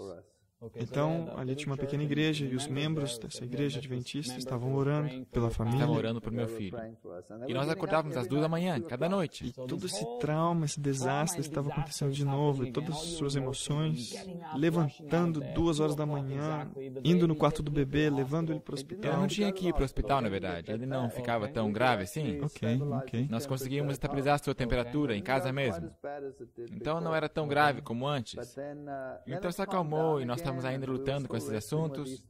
Então, ali tinha uma pequena igreja e os membros dessa igreja adventista estavam orando pela família. Estavam orando por meu filho. E nós acordávamos às 2 da manhã, cada noite. E todo esse trauma, esse desastre estava acontecendo de novo. E todas as suas emoções, levantando 2 horas da manhã, indo no quarto do bebê, levando ele para o hospital. Eu não tinha que ir para o hospital, na verdade. Ele não ficava tão grave assim. Ok. Nós conseguimos estabilizar a sua temperatura em casa mesmo. Então, não era tão grave como antes. Então, se acalmou e nós estamos ainda lutando com esses assuntos.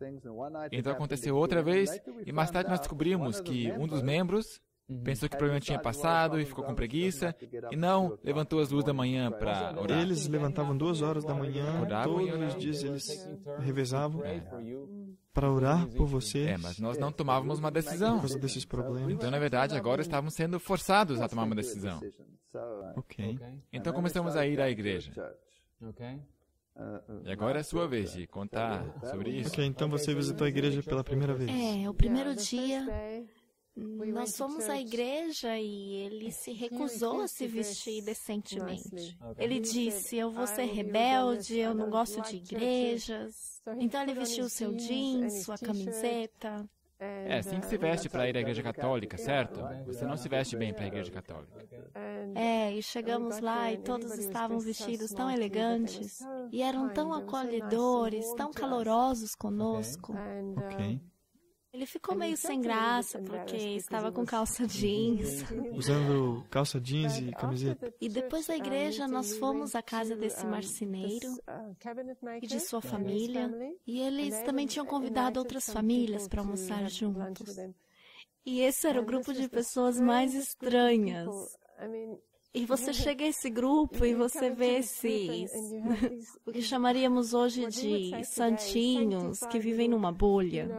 Então, aconteceu outra vez, e mais tarde nós descobrimos que um dos membros pensou que o problema tinha passado e ficou com preguiça, e não levantou às 2 da manhã para orar. Eles levantavam 2 horas da manhã, todos os dias eles revezavam para orar por vocês. Mas nós não tomávamos uma decisão. Por causa desses problemas. Então, na verdade, agora estávamos sendo forçados a tomar uma decisão. Ok. Então, começamos a ir à igreja. Ok. E agora é a sua vez de contar sobre isso. Ok, então você visitou a igreja pela primeira vez. O primeiro dia, nós fomos à igreja e ele se recusou a se vestir decentemente. Ele disse, eu vou ser rebelde, eu não gosto de igrejas. Então ele vestiu seu jeans, sua camiseta. É assim que se veste para ir à igreja católica, certo? Você não se veste bem para a igreja católica. E chegamos lá e todos estavam vestidos tão elegantes e eram tão acolhedores, tão calorosos conosco. Ok. Ele ficou meio sem graça porque estava com calça jeans. Usando calça jeans e camiseta. E depois da igreja, nós fomos à casa desse marceneiro e de sua família. E eles também tinham convidado outras famílias para almoçar juntos. E esse era o grupo de pessoas mais estranhas. E você chega a esse grupo e você vê esses, o que chamaríamos hoje de santinhos, que vivem numa bolha.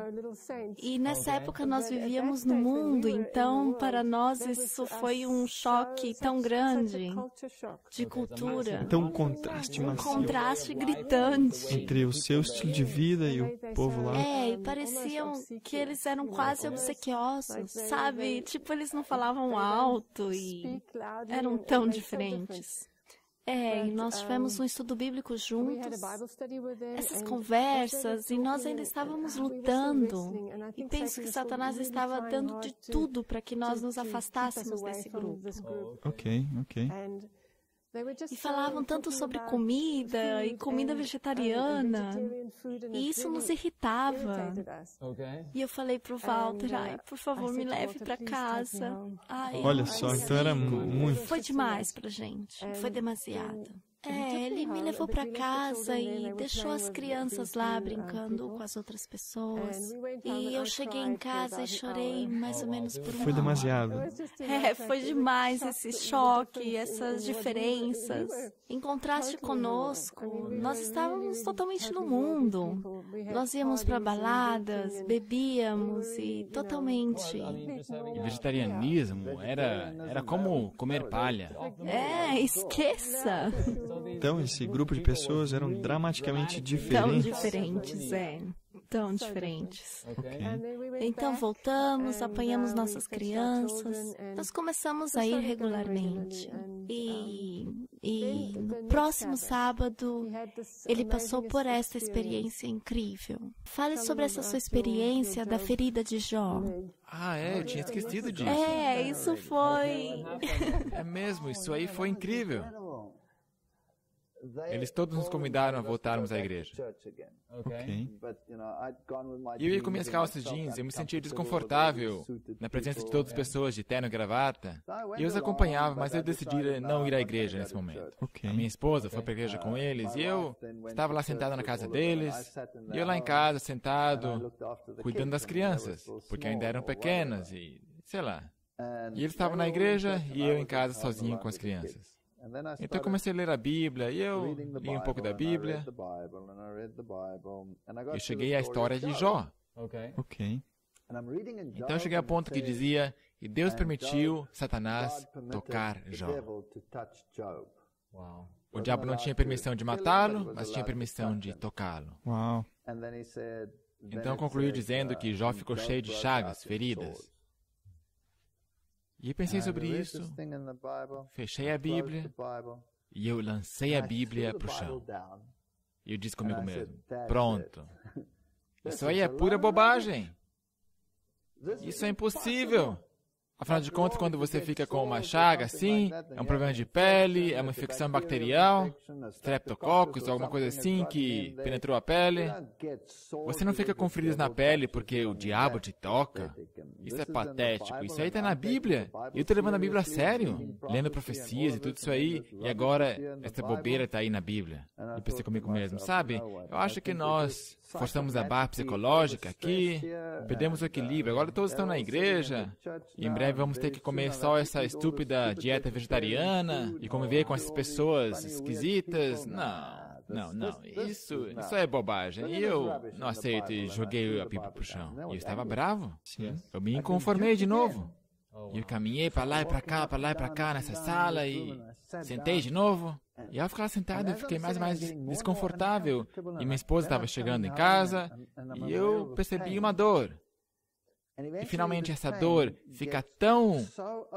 E nessa época nós vivíamos no mundo, então para nós isso foi um choque tão grande de cultura. Então um contraste massivo. Um contraste gritante. Entre o seu estilo de vida e o povo lá. E pareciam que eles eram quase obsequiosos, sabe? Tipo, eles não falavam alto e eram tão diferentes. E nós tivemos um estudo bíblico juntos, essas conversas, e nós ainda estávamos lutando. E penso que Satanás estava dando de tudo para que nós nos afastássemos desse grupo. Ok. E falavam tanto sobre comida e comida vegetariana, e isso nos irritava. E eu falei para o Walter, ai, por favor, me leve para casa. Ai, olha só, então era muito... Foi demais para a gente, foi demasiado. É, ele me levou para casa e deixou as crianças lá brincando com as outras pessoas. E eu cheguei em casa e chorei mais ou menos por uma hora. Foi demasiado. É, foi demais esse choque, essas diferenças. Em contraste conosco, nós estávamos totalmente no mundo. Nós íamos para baladas, bebíamos e totalmente... E vegetarianismo era como comer palha. É, esqueça! Então, esse grupo de pessoas eram dramaticamente diferentes. Tão diferentes, é. Tão diferentes. Okay. Então, voltamos, apanhamos nossas crianças. Nós começamos a ir regularmente. E no próximo sábado, ele passou por esta experiência incrível. Fale sobre essa sua experiência da ferida de Jó. Ah, é, eu tinha esquecido disso. É, isso foi... É mesmo, isso aí foi incrível. Eles todos nos convidaram a voltarmos à igreja. Okay. E eu ia com minhas calças jeans, eu me sentia desconfortável na presença de todas as pessoas de terno e gravata. E eu os acompanhava, mas eu decidi não ir à igreja nesse momento. Okay. A minha esposa foi para a igreja com eles e eu estava lá sentada na casa deles. E eu lá em casa, sentado, cuidando das crianças, porque ainda eram pequenas e, sei lá. E eles estavam na igreja e eu em casa sozinho com as crianças. Então eu comecei a ler a Bíblia, e eu li um pouco da Bíblia, e eu cheguei à história de Jó. Okay. Então eu cheguei ao ponto que dizia, e Deus permitiu Satanás tocar Jó. O diabo não tinha permissão de matá-lo, mas tinha permissão de tocá-lo. Então concluiu dizendo que Jó ficou cheio de chagas, feridas. E eu pensei sobre isso, fechei a Bíblia, e eu lancei a Bíblia para o chão. E eu disse comigo mesmo, pronto, isso aí é pura bobagem. Isso é impossível. Afinal de contas, quando você fica com uma chaga assim, é um problema de pele, é uma infecção bacterial, streptococcus, alguma coisa assim que penetrou a pele. Você não fica com feridas na pele porque o diabo te toca. Isso é patético. Isso aí está na Bíblia. Eu estou levando a Bíblia a sério, lendo profecias e tudo isso aí, e agora essa bobeira está aí na Bíblia. E pensei comigo mesmo, sabe? Eu acho que nós forçamos a barra psicológica aqui, perdemos o equilíbrio. Agora todos estão na igreja, e em breve vamos ter que comer só essa estúpida dieta vegetariana e conviver com essas pessoas esquisitas. Não. Isso é bobagem. E eu não aceito e joguei a pipa pro chão. E eu estava bravo. Sim. Eu me inconformei de novo. E eu caminhei para lá e para cá nessa sala e sentei de novo. E ao ficar sentado, eu fiquei mais e mais desconfortável. E minha esposa estava chegando em casa e eu percebi uma dor. E finalmente essa dor fica tão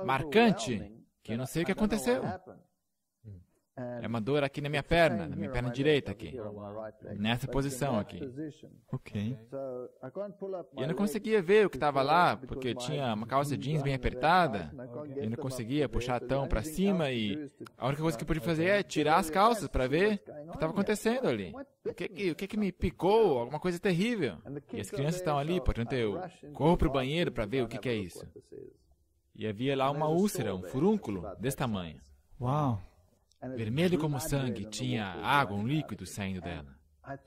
marcante que eu não sei o que aconteceu. É uma dor aqui na minha perna direita aqui, nessa posição aqui. Ok. Eu não conseguia ver o que estava lá, porque eu tinha uma calça jeans bem apertada, eu não conseguia puxar tão para cima e a única coisa que eu podia fazer é tirar as calças para ver o que estava acontecendo ali. O que me picou? Alguma coisa terrível. E as crianças estão ali, portanto eu corro para o banheiro para ver o que é isso. E havia lá uma úlcera, um furúnculo desse tamanho. Uau! Vermelho como sangue, tinha água, um líquido saindo dela.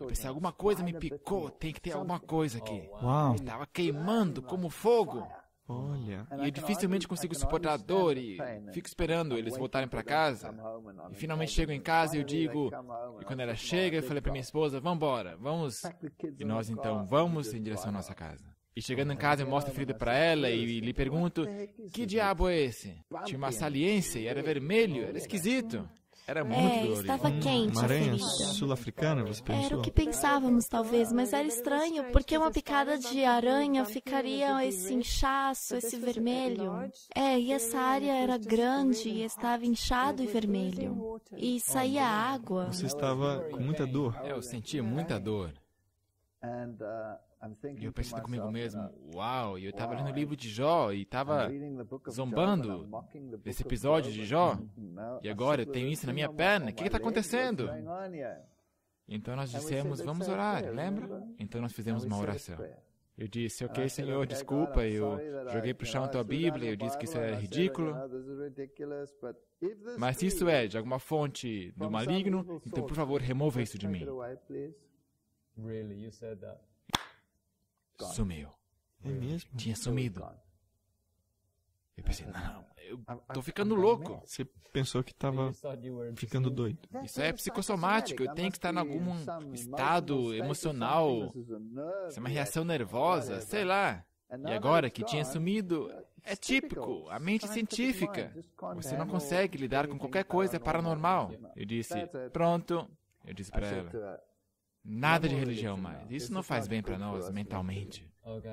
Eu pensei, alguma coisa me picou, tem que ter alguma coisa aqui. Uau. Estava queimando como fogo. Olha. E eu dificilmente consigo suportar a dor e fico esperando eles voltarem para casa. E finalmente chego em casa e eu digo... E quando ela chega, eu falei para minha esposa, vamos embora, vamos... E nós então vamos em direção à nossa casa. E chegando em casa, eu mostro a ferida para ela e lhe pergunto, que diabo é esse? Tinha uma saliência e era vermelho, era esquisito. Era muito dolorido. Estava quente. Uma aranha sul-africana, você pensou? Era o que pensávamos, talvez, mas era estranho, porque uma picada de aranha ficaria esse inchaço, esse vermelho. É, e essa área era grande e estava inchado e vermelho. E saía água. Você estava com muita dor. Eu sentia muita dor. E eu pensando comigo mesmo, uau, eu estava lendo o livro de Jó e estava zombando desse episódio de Jó, e agora eu tenho isso na minha perna, o que está acontecendo? Então nós dissemos, vamos orar, lembra? Então nós fizemos uma oração. Eu disse, ok, Senhor, desculpa, eu joguei para o chão a tua Bíblia, eu disse que isso é ridículo, mas se isso é de alguma fonte do maligno, então, por favor, remova isso de mim. Sumiu. É mesmo? Tinha sumido. Eu pensei, não, eu tô ficando louco. Você pensou que estava ficando doido. Isso é psicossomático, eu tenho que estar em algum estado emocional. Isso é uma reação nervosa, sei lá. E agora que tinha sumido, é típico, a mente científica. Você não consegue lidar com qualquer coisa paranormal. Eu disse, pronto. Eu disse para ela, nada de religião mais. Isso não faz bem para nós mentalmente. Ok.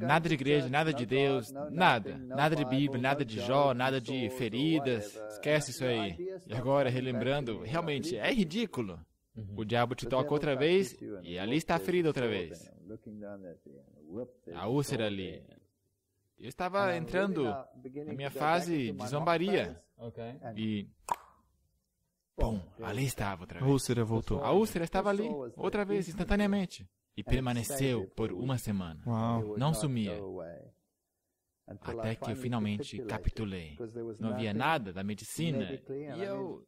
Nada de igreja, nada de Deus, nada. Nada de Bíblia, nada de Jó, nada de feridas. Esquece isso aí. E agora, relembrando, realmente, é ridículo. O diabo te toca outra vez e ali está a ferida outra vez. A úlcera ali. Eu estava entrando na minha fase de zombaria. E... pum, ali estava outra vez. A úlcera voltou. A úlcera estava ali, outra vez, instantaneamente. E permaneceu por uma semana. Uau. Não sumia. Até que eu finalmente capitulei. Não havia nada da medicina. E eu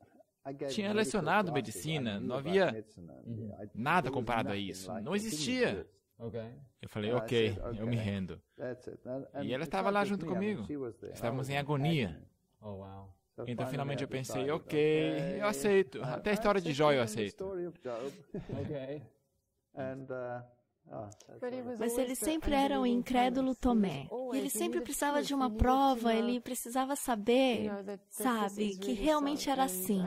tinha lecionado medicina. Não havia nada comparado a isso. Não existia. Eu falei, ok, eu me rendo. E ela estava lá junto comigo. Estávamos em agonia. Então, finalmente, eu pensei, ok, eu aceito. Até a história de Jó eu aceito. Mas ele sempre era um incrédulo Tomé. E ele sempre precisava de uma prova, ele precisava saber, sabe, que realmente era assim.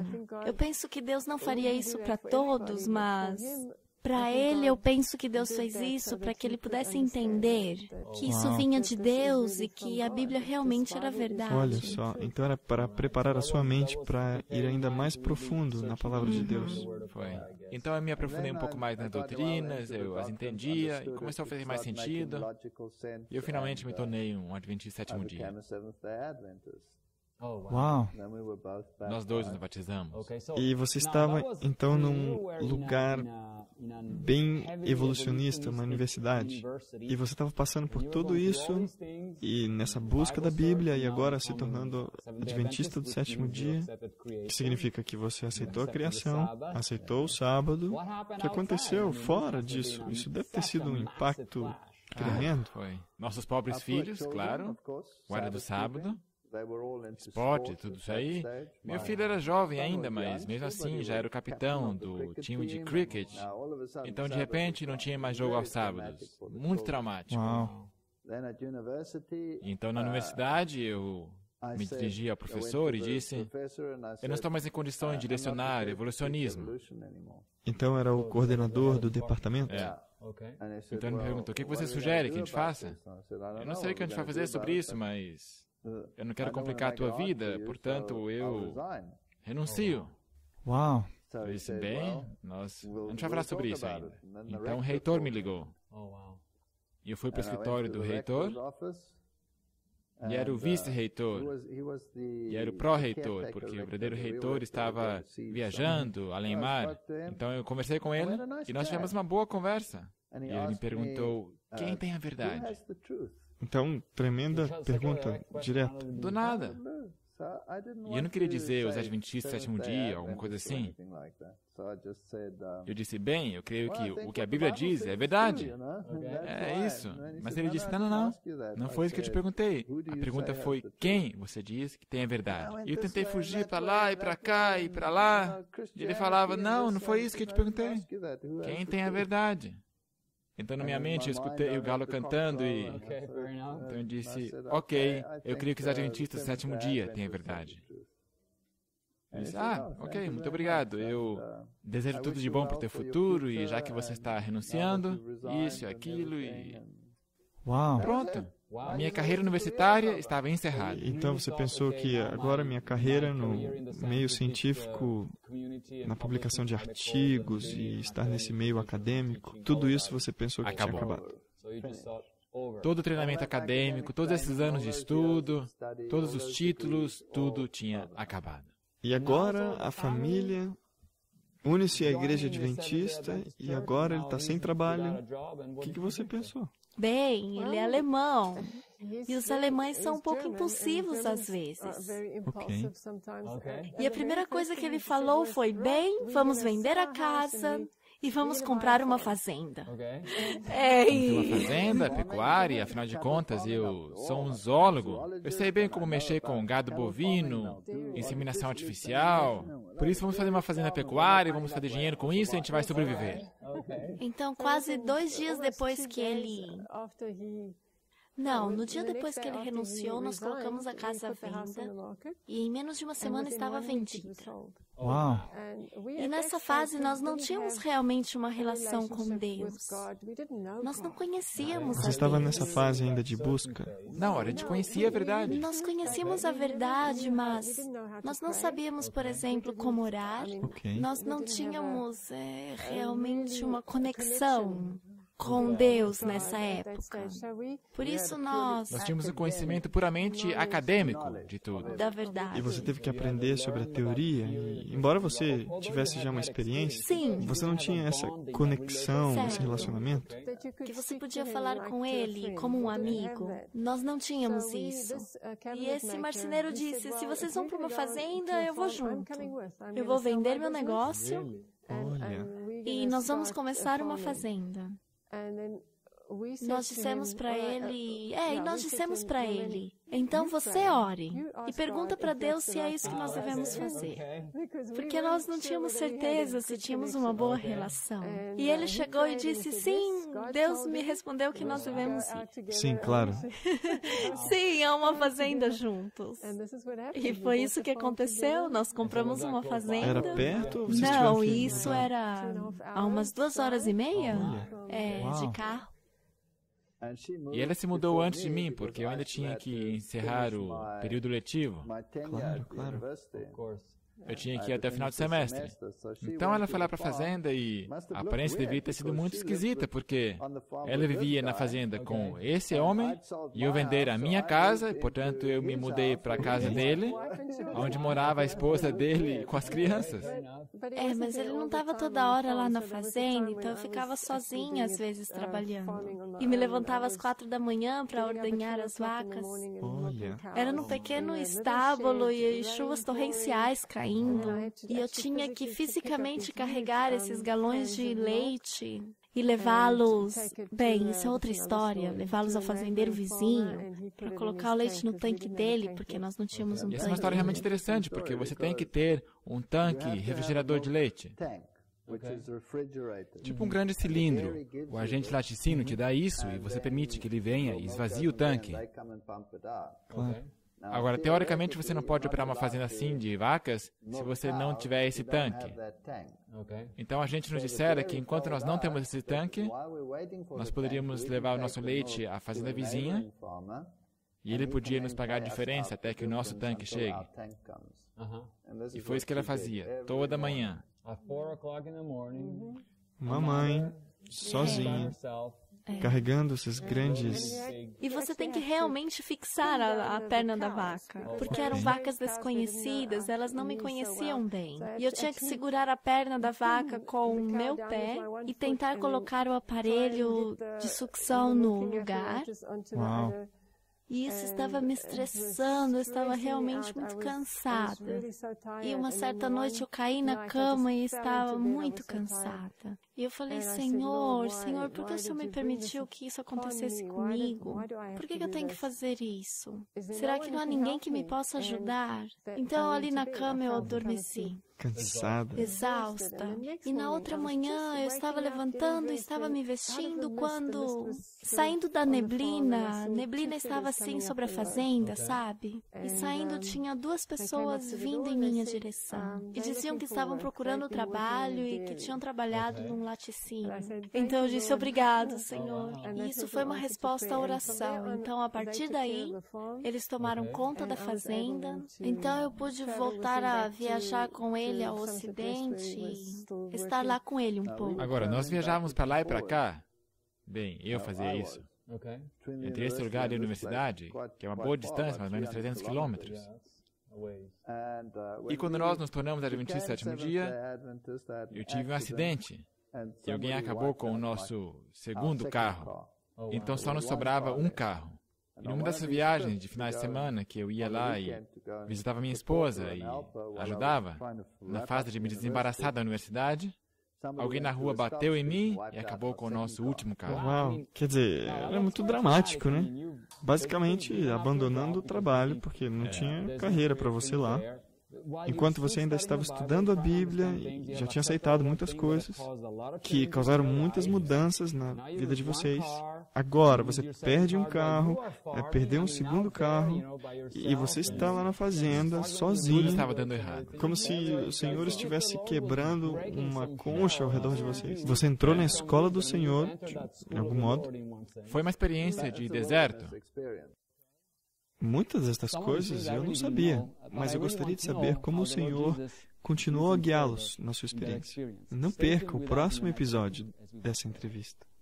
Eu penso que Deus não faria isso para todos, mas... para ele, eu penso que Deus fez isso para que ele pudesse entender que isso vinha de Deus e que a Bíblia realmente era verdade. Olha só, então era para preparar a sua mente para ir ainda mais profundo na palavra de Deus. Foi. Então eu me aprofundei um pouco mais nas doutrinas, eu as entendia, e começou a fazer mais sentido, e eu finalmente me tornei um Adventista Sétimo Dia. Uau! Nós dois nos batizamos. E você estava, então, num lugar bem evolucionista, uma universidade. E você estava passando por tudo isso, e nessa busca da Bíblia, e agora se tornando Adventista do Sétimo Dia, que significa que você aceitou a criação, aceitou o sábado. O que aconteceu fora disso? Isso deve ter sido um impacto tremendo. Foi. Nossos pobres filhos, claro, guarda do sábado. Esporte, tudo isso aí. Meu filho era jovem ainda, mas mesmo assim já era o capitão do time de cricket. Então, de repente, não tinha mais jogo aos sábados. Muito traumático. Uau. Então, na universidade, eu me dirigi ao professor e disse, eu não estou mais em condições de lecionar evolucionismo. Então, era o coordenador do departamento? É. Então, ele me perguntou, o que você sugere que a gente faça? Eu não sei o que a gente vai fazer sobre isso, mas... eu não quero complicar a tua vida, portanto, eu renuncio. Uau! Eu disse, bem, nós... a gente vai falar sobre isso ainda. Então, o reitor me ligou. E eu fui para o escritório do reitor, e era o vice-reitor, e era o pró-reitor, porque o verdadeiro reitor estava viajando, além mar. Então, eu conversei com ele, e nós tivemos uma boa conversa. E ele me perguntou, quem tem a verdade? Então, tremenda pergunta, direto. Do nada. E eu não queria dizer os Adventistas do Sétimo Dia, alguma coisa assim. Eu disse, bem, eu creio que o que a Bíblia diz é verdade. É isso. Mas ele disse, não foi isso que eu te perguntei. A pergunta foi, quem você diz que tem a verdade? E eu tentei fugir para lá e para cá e para lá. E ele falava, não foi isso que eu te perguntei. Quem tem a verdade? Então, na minha mente, eu escutei o galo cantando e... então, eu disse, ok, eu creio que os Adventistas do Sétimo Dia têm a verdade. Eu disse, ok, muito obrigado. Eu desejo tudo de bom para o teu futuro, e já que você está renunciando, isso e aquilo, e... Uau! Pronto! Minha carreira universitária estava encerrada. Então, você pensou que agora minha carreira no meio científico, na publicação de artigos e estar nesse meio acadêmico, tudo isso você pensou que tinha acabado. Todo o treinamento acadêmico, todos esses anos de estudo, todos os títulos, tudo tinha acabado. E agora a família une-se à Igreja Adventista e agora ele está sem trabalho. O que você pensou? Bem, ele é alemão. E os alemães são um pouco impulsivos às vezes. Okay. E a primeira coisa que ele falou foi, bem, vamos vender a casa e vamos comprar uma fazenda. Uma fazenda, pecuária, afinal de contas, eu sou um zoólogo. Eu sei bem como mexer com gado bovino, inseminação artificial. Por isso, vamos fazer uma fazenda pecuária, vamos fazer dinheiro com isso e a gente vai sobreviver. Então, quase 2 dias depois que ele... Não, no dia depois que ele renunciou, nós colocamos a casa à venda e em menos de uma semana estava vendida. Uau! E nessa fase, nós não tínhamos realmente uma relação com Deus. Nós não conhecíamos a Deus. Você estava nessa fase ainda de busca? Não, a gente conhecia a verdade. Nós conhecíamos a verdade, mas nós não sabíamos, por exemplo, como orar. Okay. Nós não tínhamos realmente uma conexão com Deus nessa época. Por isso nós tínhamos um conhecimento puramente acadêmico de tudo. Da verdade. E você teve que aprender sobre a teoria, e, embora você tivesse já uma experiência, você não tinha essa conexão, esse relacionamento? Que você podia falar com ele como um amigo. Nós não tínhamos isso. E esse marceneiro disse, se vocês vão para uma fazenda, eu vou junto. Eu vou vender meu negócio. Olha. E nós vamos começar uma fazenda. Nós dissemos para ele, então você ore e pergunta para Deus se é isso que nós devemos fazer. Porque nós não tínhamos certeza se tínhamos uma boa relação. E ele chegou e disse, sim, Deus me respondeu que nós devemos ir. Sim, claro. Sim, há uma fazenda juntos. E foi isso que aconteceu, nós compramos uma fazenda. Era perto? Não, isso era há umas 2h30 de carro. E ela se mudou antes de mim, porque eu ainda tinha que encerrar o período letivo. Claro, claro. Eu tinha que ir até o final do semestre. Então ela foi lá para a fazenda e a aparência devia ter sido muito esquisita, porque ela vivia na fazenda com esse homem e eu vender a minha casa, e, portanto eu me mudei para a casa dele, onde morava a esposa dele com as crianças. Mas ele não estava toda hora lá na fazenda, então eu ficava sozinha às vezes trabalhando. E me levantava às 4h para ordenhar as vacas. Olha. Era num pequeno estábulo e chuvas torrenciais caíram. E eu tinha que fisicamente carregar esses galões de leite e levá-los... Bem, isso é outra história. Levá-los ao fazendeiro vizinho para colocar o leite no tanque dele, porque nós não tínhamos um tanque. Essa é uma história realmente interessante, porque você tem que ter um tanque refrigerador de leite. Tipo um grande cilindro. O agente laticínio te dá isso e você permite que ele venha e esvazie o tanque. Claro. Agora, teoricamente, você não pode operar uma fazenda assim de vacas se você não tiver esse tanque. Então, a gente nos dissera que, enquanto nós não temos esse tanque, nós poderíamos levar o nosso leite à fazenda vizinha e ele podia nos pagar a diferença até que o nosso tanque chegue. E foi isso que ela fazia, toda manhã. Mamãe, sozinha. Carregando esses grandes... E você tem que realmente fixar a perna da vaca, porque eram vacas desconhecidas, elas não me conheciam bem. E eu tinha que segurar a perna da vaca com o meu pé e tentar colocar o aparelho de sucção no lugar. Uau. E isso estava me estressando, eu estava realmente muito cansada. E uma certa noite eu caí na cama e estava muito cansada. E eu falei, Senhor, Senhor, por que o Senhor me permitiu que isso acontecesse comigo? Por que eu tenho que fazer isso? Será que não há ninguém que me possa ajudar? Então, ali na cama eu adormeci. Cansada. Exausta. E na outra manhã eu estava levantando e estava me vestindo quando, saindo da neblina, a neblina estava assim sobre a fazenda, sabe? E saindo tinha 2 pessoas vindo em minha direção. E diziam que estavam procurando trabalho e que tinham trabalhado num um laticínio. Então eu disse, obrigado, Senhor. E isso foi uma resposta à oração. Então, a partir daí, eles tomaram conta da fazenda. Então, eu pude voltar a viajar com ele ao Ocidente e estar lá com ele um pouco. Agora, nós viajávamos para lá e para cá. Bem, eu fazia isso. Entre esse lugar e a universidade, que é uma boa distância, mais ou menos 300 quilômetros. E quando nós nos tornamos Adventistas do Sétimo Dia, eu tive um acidente e alguém acabou com o nosso segundo carro. Então só nos sobrava um carro. E numa dessas viagens de finais de semana que eu ia lá e visitava minha esposa e ajudava, na fase de me desembaraçar da universidade, alguém na rua bateu em mim e acabou com o nosso último carro. Uau, quer dizer, era muito dramático, né? Basicamente, abandonando o trabalho, porque não tinha carreira para você lá. Enquanto você ainda estava estudando a Bíblia e já tinha aceitado muitas coisas que causaram muitas mudanças na vida de vocês. Agora, você perde um carro, perdeu um segundo carro e você está lá na fazenda, sozinho, estava dando errado. Como se o Senhor estivesse quebrando uma concha ao redor de vocês. Você entrou na escola do Senhor, de algum modo. Foi uma experiência de deserto. Muitas destas coisas eu não sabia, mas eu gostaria de saber como o Senhor continuou a guiá-los na sua experiência. Não perca o próximo episódio dessa entrevista.